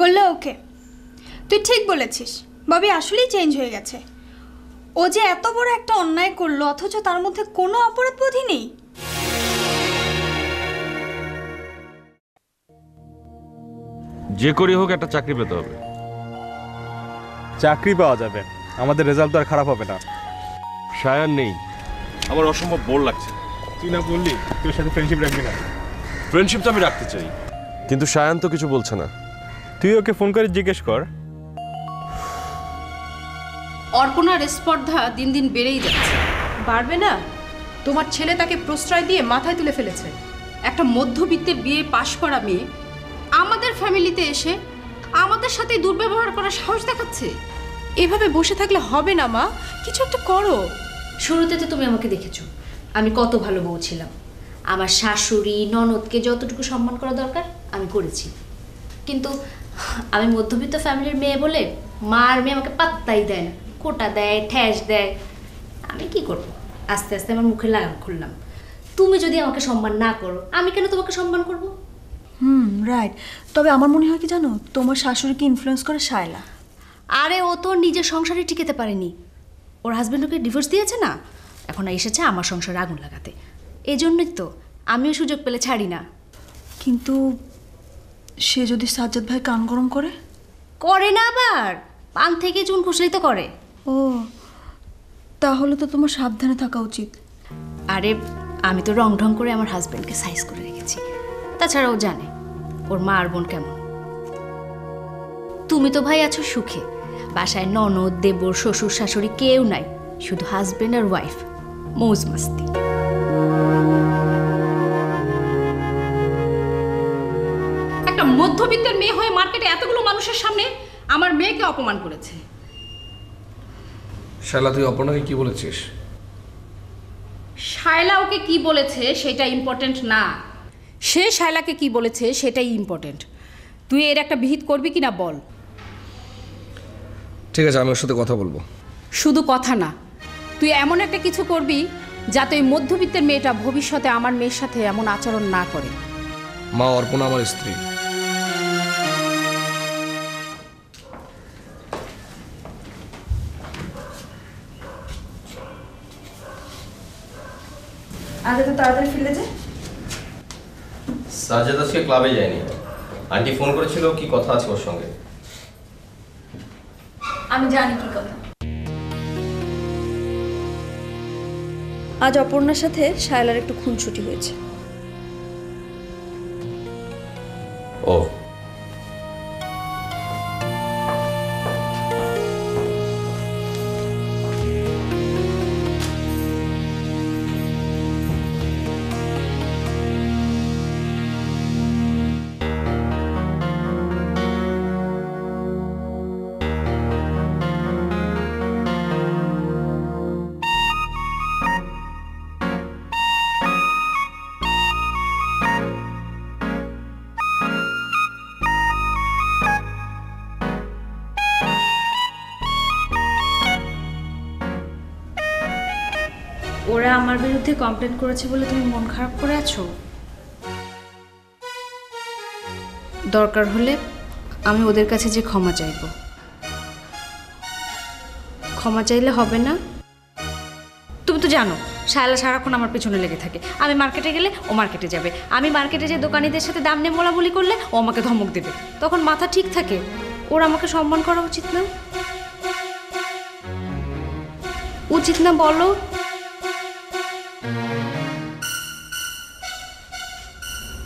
বললো ওকে, তুই ঠিক বলেছিস, ববি আসলেই চেঞ্জ হয়ে গেছে। ও যে এত বড় একটা অন্যায় করলো, অথচ তার মধ্যে কোনো অপরাধবোধই নেই। যে করি হোক একটা চাকরি পেতে হবে। চাকরি পাওয়া যাবে, আমাদের রেজাল্ট তো আর খারাপ হবে না। সায়ান নেই, আমার অসম্ভব বোর লাগছে। তুই না বললি তোর সাথে ফ্রেন্ডশিপ রাখবি না? ফ্রেন্ডশিপ তো আমি রাখতে চাই, কিন্তু সায়ান তো কিছু বলছে না। তুই ওকে ফোন করে জিজ্ঞেস কর। অর্পণার স্পর্ধা দিন দিন বেড়েই যাচ্ছে। বাড়বে না? তোমার ছেলে তাকে প্রশ্রয় দিয়ে মাথায় তুলে ফেলেছে। একটা মধ্যবিত্তে বিয়ে পাশ করা মেয়ে আমাদের ফ্যামিলিতে এসে আমাদের সাথে দুর্ব্যবহার করার সাহস দেখাচ্ছে। এভাবে বসে থাকলে হবে না মা, কিছু একটা করো। শুরুতে তো তুমি আমাকে দেখেছো, আমি কত ভালো বউ ছিলাম। আমার শাশুড়ি ননদকে যতটুকু সম্মান করা দরকার আমি করেছি, কিন্তু আমি মধ্যবিত্ত ফ্যামিলির মেয়ে বলে মা আর মেয়ে আমাকে পাত্তাই দেয় না, কোটা দেয়, ঠ্যাস দেয়। আমি কি করব? আস্তে আস্তে আমার মুখে লাগাম খুললাম, তুমি যদি আমাকে সম্মান না করো, আমি কেন তোমাকে সম্মান করব? রাইট। তবে আমার মনে হয় কি জানো, তোমার শাশুড়িকে ইনফ্লুয়েন্স করে শায়লা। আরে ও তো নিজের সংসারে টিকেতে পারেনি, ওর হাজব্যান্ড ওকে ডিভোর্স দিয়েছে না, এখন এসেছে আমার সংসারে আগুন লাগাতে। এই জন্যই তো আমিও সুযোগ পেলে ছাড়ি না। কিন্তু সে যদি সাজ্জাদ ভাই কান গরম করে? করে না, আবার পান থেকে চুন খুশলি তো করে। ও, তাহলে তো তোমার সাবধানে থাকা উচিত। আরে আমি তো রং ঢং করে আমার হাজব্যান্ডকে সাইজ করে রেখেছি। তাছাড়া ও জানে ওর মা আর বোন কেমন। তুমি তো ভাই আছো সুখে, বাসায় ননদ, দেবর, শ্বশুর, শাশুড়ি কেউ নাই, শুধু হাজব্যান্ড আর ওয়াইফ, মৌজ মস্তি। মানুষের সামনে আমার মেয়েকে অপমান করেছে। শালা তুই অপনাকে কি বলেছিস? শায়লা ওকে কি বলেছে সেটা ইম্পর্টেন্ট না, সে শায়লাকে কি বলেছে সেটাই ইম্পর্টেন্ট। তুই এর একটা বিহিত করবি কিনা বল। ঠিক আছে, আমি ওর সাথে কথা বলবো। শুধু কথা না, তুই এমন একটা কিছু করবি যাতে ওই মধ্যবিত্তের মেয়েটা ভবিষ্যতে আমার মেয়ের সাথে এমন আচরণ না করে। মা, অর্পণা আমার স্ত্রী। আগে তো তাড়াতাড়ি ফিরে যা। সাজ্জাদ আজকে ক্লাবে যায়নি, আন্টি ফোন করেছিল কি কথা আছে ওর সঙ্গে। আমি জানি কি কথা। আজ অপর্ণার সাথে শায়লার একটু খুনসুটি হয়েছে। ও ওরা আমার বিরুদ্ধে কমপ্লেন করেছে বলে তুমি মন খারাপ করে আছো? দরকার হলে আমি ওদের কাছে যে ক্ষমা চাইব। ক্ষমা চাইলে হবে না? তুমি তো জানো শায়লা সারাক্ষণ আমার পেছনে লেগে থাকে। আমি মার্কেটে গেলে ও মার্কেটে যাবে, আমি মার্কেটে যে দোকানিদের সাথে দাম নিয়ে মোলামুলি করলে ও আমাকে ধমক দেবে। তখন মাথা ঠিক থাকে? ওরা আমাকে সম্মান করা উচিত না? উচিত না বলো?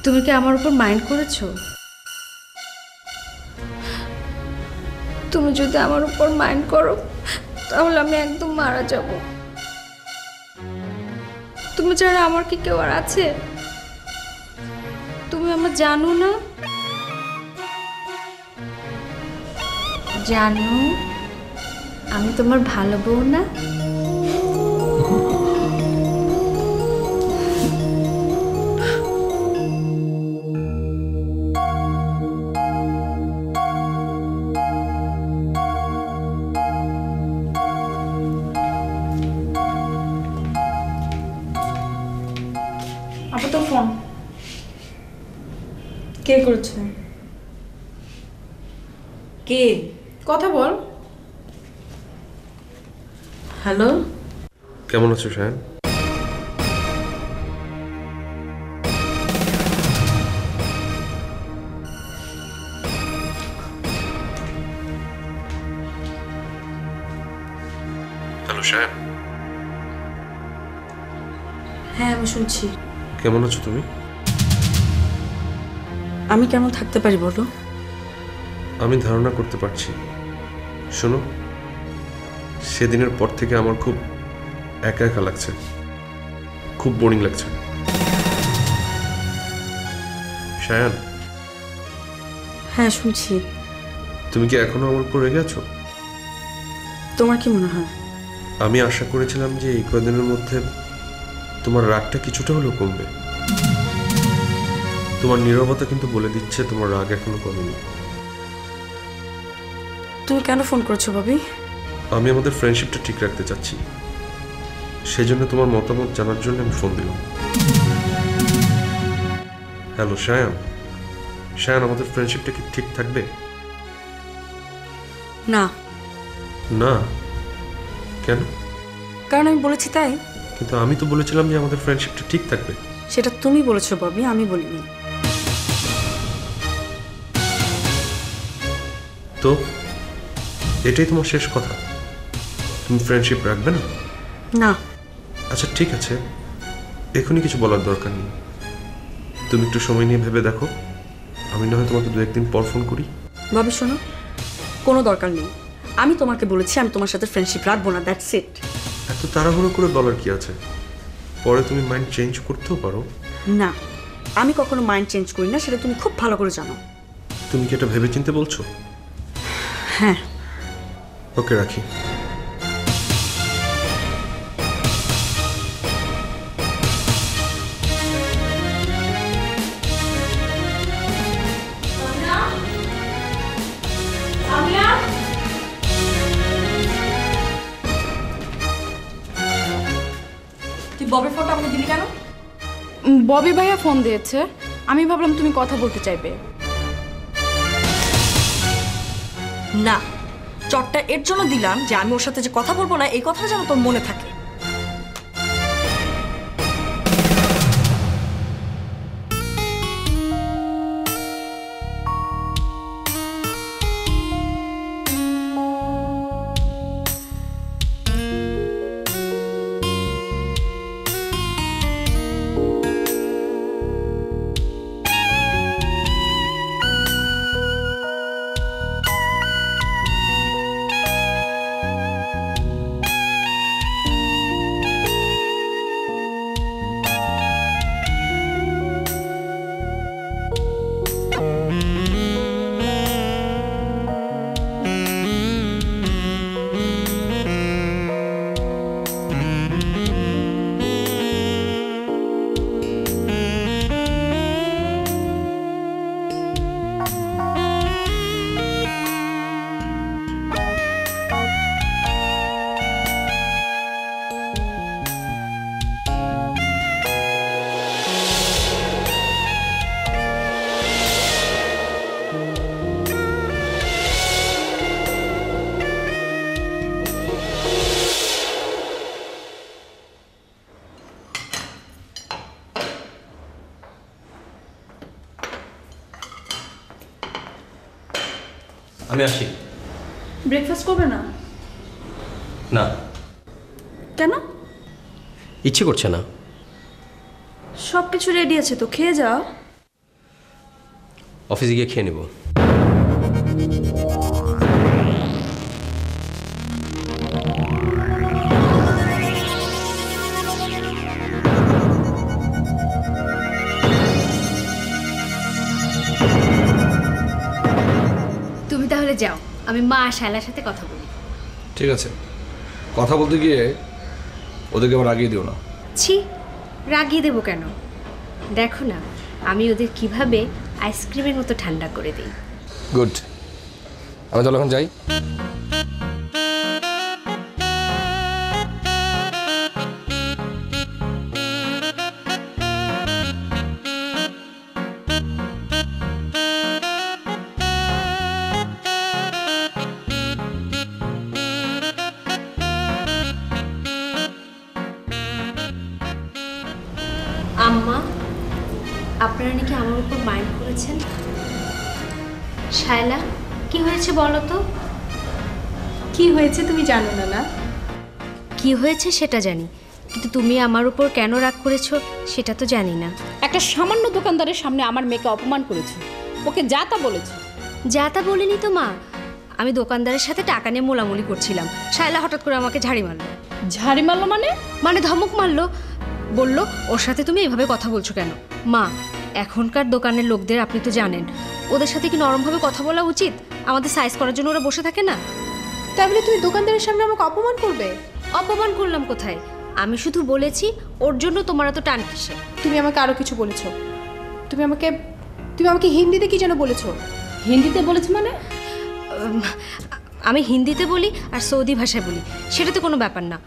তুমি কি আমার উপর মাইন্ড করেছো? তুমি যদি আমার উপর মাইন্ড করো তাহলে আমি একদম মারা যাব। তুমি ছাড়া আমার কি কেউ আর আছে? তুমি আমার জানো না? জানো আমি তোমার ভালো বউ না? কে করছে? কে? কথা বল। হ্যালো, কেমন আছো শায়ন? হ্যালো শায়ন। হ্যাঁ আমি শুনছি। কেমন আছো তুমি? আমি কেমন থাকতে পারি বলো? আমি ধারণা করতে পারছি। শোনো, সেদিনের পর থেকে আমার খুব একা একা লাগছে, খুব বোরিং লাগছে শায়ন। হ্যাঁ শুনছি। তুমি কি এখনো আমার উপর রেগে আছো? তোমার কি মনে হয়? আমি আশা করেছিলাম যে এই কদিনের মধ্যে তোমার রাগটা কিছুটা হলেও কমবে। তোমার নীরবতা কিন্তু বলে দিচ্ছে তোমার রাগ এখনো কমেনি। তুমি কেন ফোন করছো ভাবি? আমি আমাদের ফ্রেন্ডশিপটা ঠিক রাখতে চাচ্ছি, সেজন্য তোমার মতামত জানার জন্য আমি ফোন দিলাম। হ্যালো শায়ন, শায়ন আমাদের ফ্রেন্ডশিপটা কি ঠিক থাকবে? না। না? কেন? কারণ আমি বলেছি তাই। কিন্তু আমি তো বলেছিলাম যে আমাদের ফ্রেন্ডশিপটা ঠিক থাকবে। সেটা তুমি বলেছো ভাবি, আমি বলিনি। তো এটাই তোমার শেষ কথা? তুমি ফ্রেন্ডশিপ রাখবে না? না। আচ্ছা ঠিক আছে, এখনই কিছু বলার দরকার নেই। তুমি একটু সময় নিয়ে ভেবে দেখো, আমি না হয় তোমাকে দু একদিন পর ফোন করি। ভাবি শোনো, কোনো দরকার নেই। আমি তোমাকে বলেছি আমি তোমার সাথে ফ্রেন্ডশিপ রাখবো না, দ্যাটস ইট। এত তাড়াহুড়ো করে বলার কি আছে? পরে তুমি মাইন্ড চেঞ্জ করতেও পারো। না, আমি কখনো মাইন্ড চেঞ্জ করি না, সেটা তুমি খুব ভালো করে জানো। তুমি কি এটা ভেবে চিনতে বলছো? হ্যাঁ ওকে রাখি। ববি ফোনটা আপনি দিলি কেন? ববি ভাইয়া ফোন দিয়েছে, আমি ভাবলাম তুমি কথা বলতে চাইবে। না, চটটা এর জন্য দিলাম যে আমি ওর সাথে যে কথা বলবো না এই কথাটা যেন তোর মনে থাকে। আমি আসি। ব্রেকফাস্ট করবে না? না। কেন? ইচ্ছে করছে না। সব কিছু রেডি আছে তো, খেয়ে যাও। অফিসে গিয়ে খেয়ে নেব। যাও, আমি মা শাইলার সাথে কথা বলি। ঠিক আছে, কথা বলতে গিয়ে ওদেরকে আবার রাগিয়ে দিও না। ছি, রাগিয়ে দেবো কেন? দেখো না আমি ওদের কিভাবে আইসক্রিমের মতো ঠান্ডা করে দিই। গুড, আমি তাহলে এখন যাই। আম্মা, আপনারা নাকি আমার উপর মাইন্ড করেছেন। শায়লা, কি হয়েছে বলো তো? কি হয়েছে তুমি জানো না? না, কি হয়েছে সেটা জানি, কিন্তু তুমি আমার উপর কেন রাগ করেছো সেটা তো জানি না। একটা সামান্য দোকানদারের সামনে আমার মেয়েকে অপমান করেছো, ওকে যা তা বলেছো। যা তা বলিনি তো মা, আমি দোকানদারের সাথে টাকা নিয়ে মোলামুলি করছিলাম, শায়লা হঠাৎ করে আমাকে ঝাড়ি মারলো। ঝাড়ি মারলো মানে? মানে ধমক মারলো, বলল ওর সাথে তুমি এভাবে কথা বলছো কেন? মা, এখনকার দোকানের লোকদের আপনি তো জানেন, ওদের সাথে কি নরমভাবে কথা বলা উচিত? আমাদের সাইজ করার জন্য ওরা বসে থাকে না। তাই বলে তুমি দোকানদারের সামনে আমাকে অপমান করবে? অপমান করলাম কোথায়? আমি শুধু বলেছি ওর জন্য তোমার এত টান কিসে। তুমি আমাকে আরও কিছু বলেছো। তুমি আমাকে হিন্দিতে কি যেন বলেছো? হিন্দিতে বলেছো মানে? আমি হিন্দিতে বলি আর সৌদি ভাষায় বলি, সেটা তো কোনো ব্যাপার না।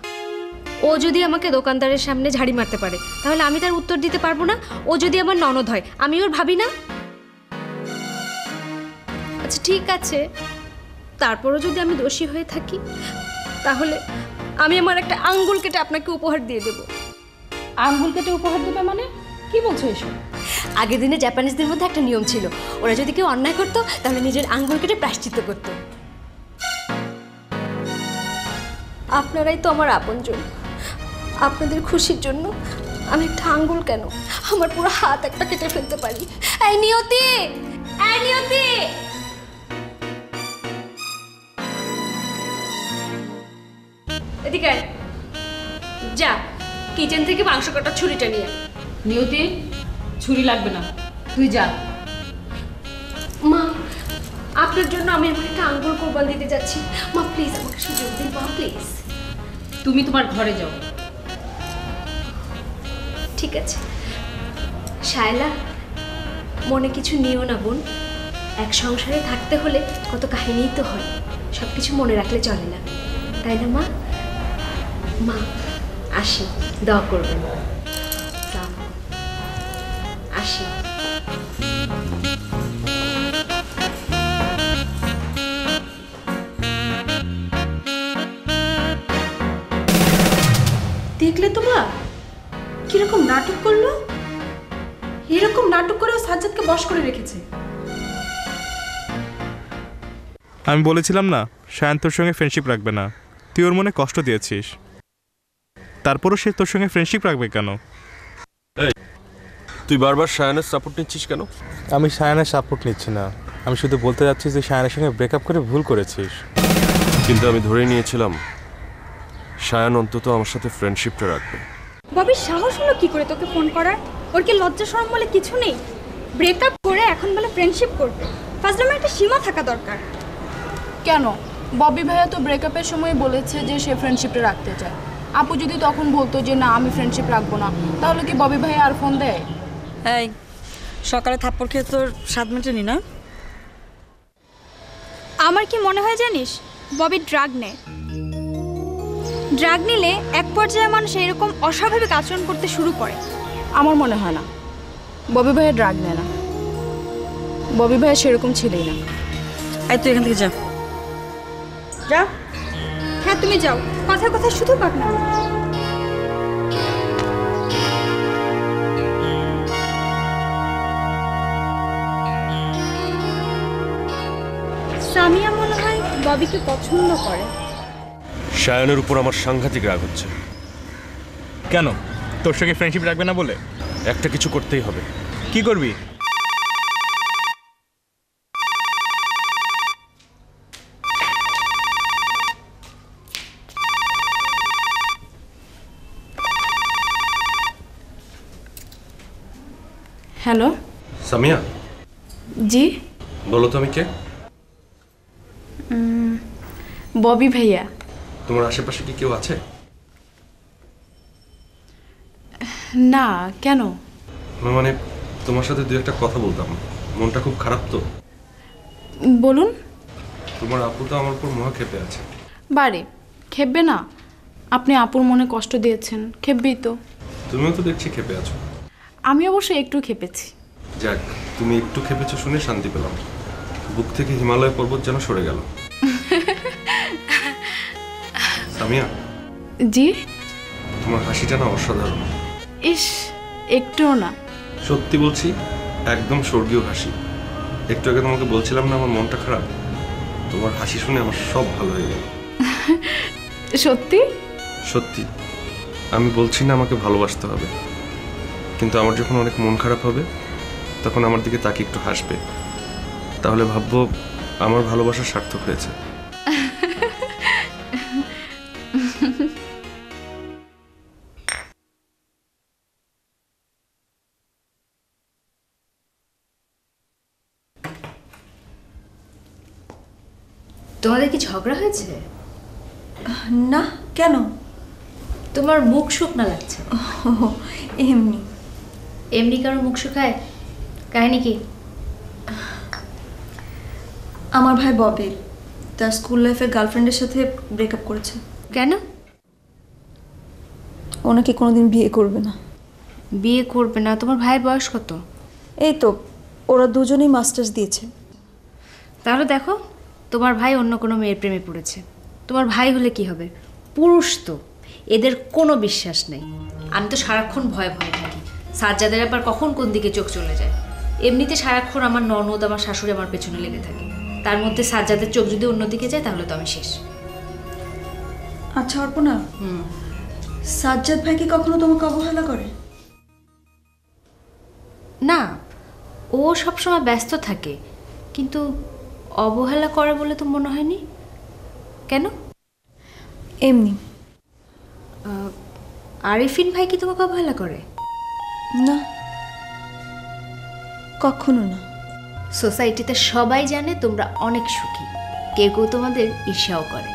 ও যদি আমাকে দোকানদারের সামনে ঝাড়ি মারতে পারে, তাহলে আমি তার উত্তর দিতে পারবো না? ও যদি আমার ননদ হয়, আমি ওর ভাবি না? আচ্ছা ঠিক আছে, তারপরও যদি আমি দোষী হয়ে থাকি, তাহলে আমি আমার একটা আঙ্গুল কেটে আপনাকে উপহার দিয়ে দেবো। আঙ্গুল কেটে উপহার দেবে মানে? কি বলছো এসব? আগের দিনে জাপানিজদের মধ্যে একটা নিয়ম ছিল, ওরা যদি কেউ অন্যায় করতো তাহলে নিজের আঙ্গুল কেটে প্রায়শ্চিত্ত করতো। আপনারাই তো আমার আপনজন, আপনাদের খুশির জন্য আমি একটা আঙ্গুল কেন, আমার পুরো হাত একটা কেটে ফেলতে পারি। এই নিয়তি, এই নিয়তি, এদিকে যা, কিচেন থেকে মাংস কাটার ছুরিটা নিয়ে। নিয়তি, ছুরি লাগবে না, তুই যা। মা, আপনার জন্য আমি এমন একটা আঙ্গুল কোরবান দিতে যাচ্ছি। মা প্লিজ আমাকে সুযোগ দিন, মা প্লিজ। তুমি তোমার ঘরে যাও। ঠিক আছে শায়লা, মনে কিছু নিও না বোন, এক সংসারে থাকতে হলে কত কাহিনীই তো হয়, সব কিছু মনে রাখলে চলে না, তাই না মা? মা আসি, দোয়া করবেন, আসি। দেখলে তোমরা কিরকম নাটক করলো? এরকম নাটক করেও সাজ্জাদকে বশ করে রেখেছে। আমি বলেছিলাম না শায়ন তোর সঙ্গে ফ্রেন্ডশিপ রাখবে না, তুই ওর মনে কষ্ট দিয়েছিস, তারপরও সে তোর সঙ্গে ফ্রেন্ডশিপ রাখবে কেন? তুই বারবার শায়নের সাপোর্ট নিচ্ছিস কেন? আমি শায়নের সাপোর্ট নিচ্ছি না, আমি শুধু বলতে যাচ্ছি যে শায়নের সঙ্গে ব্রেকআপ করে ভুল করেছিস। কিন্তু আমি ধরে নিয়েছিলাম শায়ন অন্তত আমার সাথে ফ্রেন্ডশিপটা রাখবে। বাবি সাহস হলো কি করে তোকে ফোন করার? ওর কি লজ্জা শরম বলে কিছু নেই? ব্রেকআপ করে এখন বলে ফ্রেন্ডশিপ করবে, ফাজলামের একটা সীমা থাকা দরকার। কেন ববি ভাইয়া তো ব্রেকআপের সময় বলেছে যে সে ফ্রেন্ডশিপটা রাখতে চায়, আপু যদি তখন বলতো যে না আমি ফ্রেন্ডশিপ রাখবো না, তাহলে কি ববি ভাইয়া আর ফোন দেয়? এই সকালে থাপ্পড় খেয়ে তোর স্বাদ মেটেনি না? আমার কি মনে হয় জানিস, ববি ড্রাগ নেয়, ড্রাগ নিলে এক পর্যায়ে মানুষ এরকম অস্বাভাবিক আচরণ করতে শুরু করে। আমার মনে হয় না ববি ভাইয়া ড্রাগ নেয় না, ববি ভাইয়া সেরকম ছিলই না। এই তুই এখান থেকে যা, যা। হ্যাঁ তুমি যাও, কথা কথা শুধু পাক না। সামিয়া মনে হয় ববিকে পছন্দ করে। শায়নের উপর আমার সাংঘাতিক রাগ হচ্ছে। কেন? তোর সঙ্গে ফ্রেন্ডশিপ রাখবে না বলে? একটা কিছু করতেই হবে। কি করবি? হ্যালো সামিয়া। জি বলো তো, আমি কে? ববি ভাইয়া। তোমার আশেপাশে কি কেউ আছে? না। কেন? মানে তোমার সাথে দুই একটা কথা বলতাম, মনটা খুব খারাপ তো। বলুন। তোমার আপু তো আমার উপর মহা ক্ষেপে আছে। বারে ক্ষেপবে না, আপনি আপুর মনে কষ্ট দিয়েছেন, ক্ষেপবেই তো। তুমিও তো দেখছি ক্ষেপে আছো। আমি অবশ্য একটু ক্ষেপেছি। যাক, তুমি একটু ক্ষেপেছো শুনে শান্তি পেলাম, বুক থেকে হিমালয় পর্বত যেন সরে গেল। সামিয়া। জি। তোমার হাসিটা না অসাধারণ। ইস, একটুও না। সত্যি বলছি, একদম স্বর্গীয় হাসি। একটু আগে তোমাকে বলছিলাম না আমার মনটা খারাপ, তোমার হাসি শুনে আমার সব ভালো হয়ে গেল। সত্যি? সত্যি। আমি বলছি না আমাকে ভালোবাসতে হবে, কিন্তু আমার যখন অনেক মন খারাপ হবে তখন আমার দিকে তাকিয়ে একটু হাসবে, তাহলে ভাববো আমার ভালোবাসা সার্থক হয়েছে। তোমাদের কি ঝগড়া হয়েছে? না। কেন? তোমার মুখ শুকনা লাগছে। এমনি এমনি কারো মুখ শুকায়? কাহিনী কি? আমার ভাই ববি তার স্কুল লাইফের গার্লফ্রেন্ডের সাথে ব্রেকআপ করেছে। কেন? ওনাকে কোনোদিন বিয়ে করবে না। বিয়ে করবে না? তোমার ভাইয়ের বয়স কত? এই তো ওরা দুজনেই মাস্টার্স দিয়েছে। তাহলে দেখো, তোমার ভাই অন্য কোনো মেয়ের প্রেমে পড়েছে। তোমার ভাই হলে কি হবে? পুরুষ তো, এদের কোনো বিশ্বাস নেই। আমি তো সারাক্ষণ ভয়ে ভয়ে থাকি, সাজ্জাদের আবার কখন কোন দিকে চোখ চলে যায়। এমনিতে সারাক্ষণ আমার ননদ, আমার শাশুড়ি আমার পেছনে লেগে থাকে, তার মধ্যে সাজ্জাদের চোখ যদি অন্যদিকে যায় তাহলে তো আমি শেষ। আচ্ছা অর্পণা, সাজ্জাদ ভাই কি কখনো তোমাকে অবহেলা করে? না, ও সবসময় ব্যস্ত থাকে, কিন্তু অবহেলা করে বলে তো মনে হয়নি। কেন? এমনি। আরিফিন ভাই কি তোমাকে অবহেলা করে? না, কখনো না। সোসাইটিতে সবাই জানে তোমরা অনেক সুখী, কেউ কেউ তোমাদের ঈর্ষাও করে।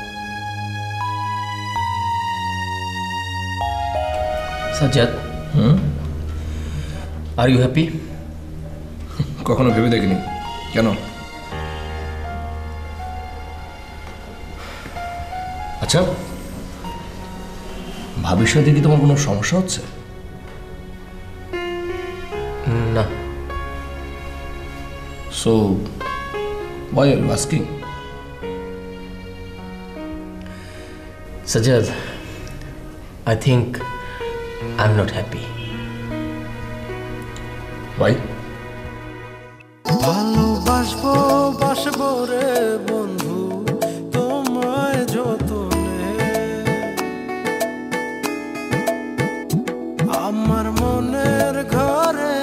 Sajjad, are you happy? কখনো ভেবে দেখিনি কেন? আচ্ছা, ভবিষ্যতে কি তোমার কোনো সমস্যা হচ্ছে? না। So, why are you asking? Sajjad, I think I'm not happy. Why? ভালোবাসবো বাসবো রে বন্ধু তোমায় যতনে, আমার মনের ঘরে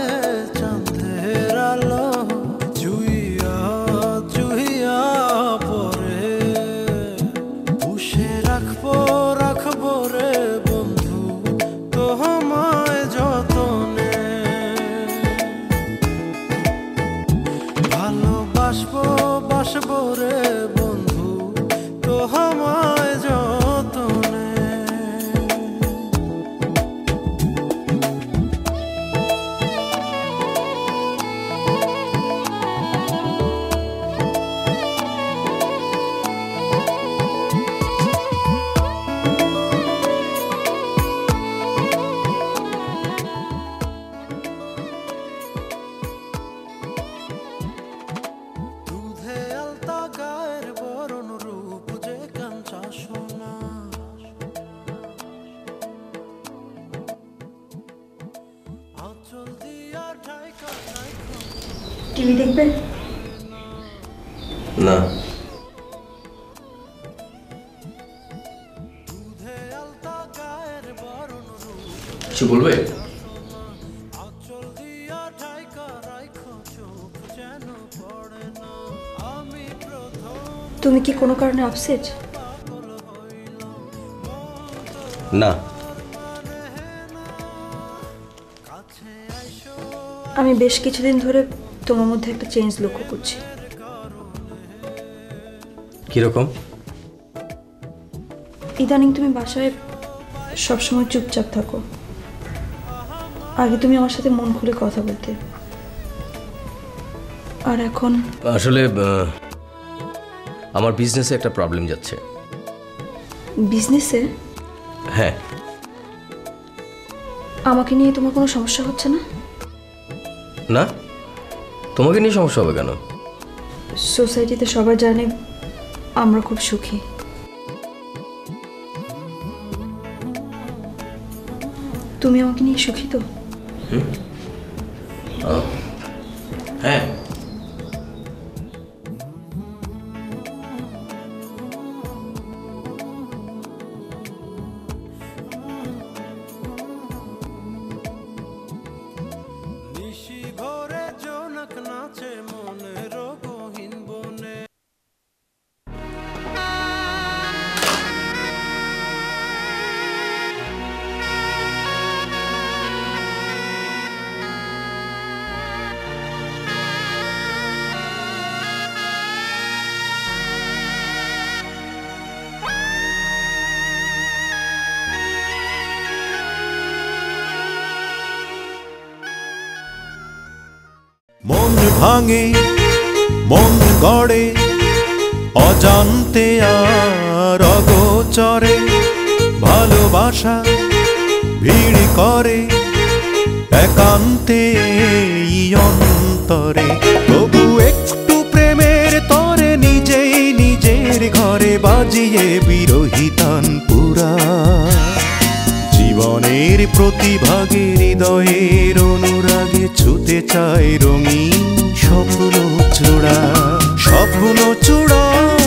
চাঁদের আলো জুইয়া জুইয়া পরে, পুষে রাখবো রাখবো রে বন্ধু তোমায় যতনে। বাসবো বাসবো রে বন্ধু তোমায় যতনে। টিভি দেখবে না? কিছু বলবে? তুমি কি কোনো কারণে আপসেট? না, আমি বেশ কিছুদিন ধরে তোমার মধ্যে একটা চেঞ্জ লক্ষ্য করছি। কিরকম? ইদানিং তুমি বাসায় সবসময় চুপচাপ থাকো, আগে তুমি আমার সাথে মন খুলে কথা বলতে, আর এখন আসলে আমার বিজনেসে একটা প্রবলেম যাচ্ছে। বিজনেসে? হ্যাঁ। আমাকে নিয়ে তোমার কোনো সমস্যা হচ্ছে না? না, তোমাকে নিয়ে সমস্যা হবে কেন? সোসাইটিতে সবাই জানে আমরা খুব সুখী, তুমি আমাকে নিয়ে সুখী তো? হ্যাঁ। মন ভাঙে মন গড়ে অজান্তে আর অগোচরে, ভালোবাসা ভিড় করে একান্তে অন্তরে, তবু একটু প্রেমের তরে নিজেই নিজের ঘরে বাজিয়ে বিরোহী তান পুরা, জীবনের প্রতিভাগে হৃদয়ের অনুরাগে ছুতে চায় রঙিন স্বপ্ন চূড়া, স্বপ্ন চূড়া।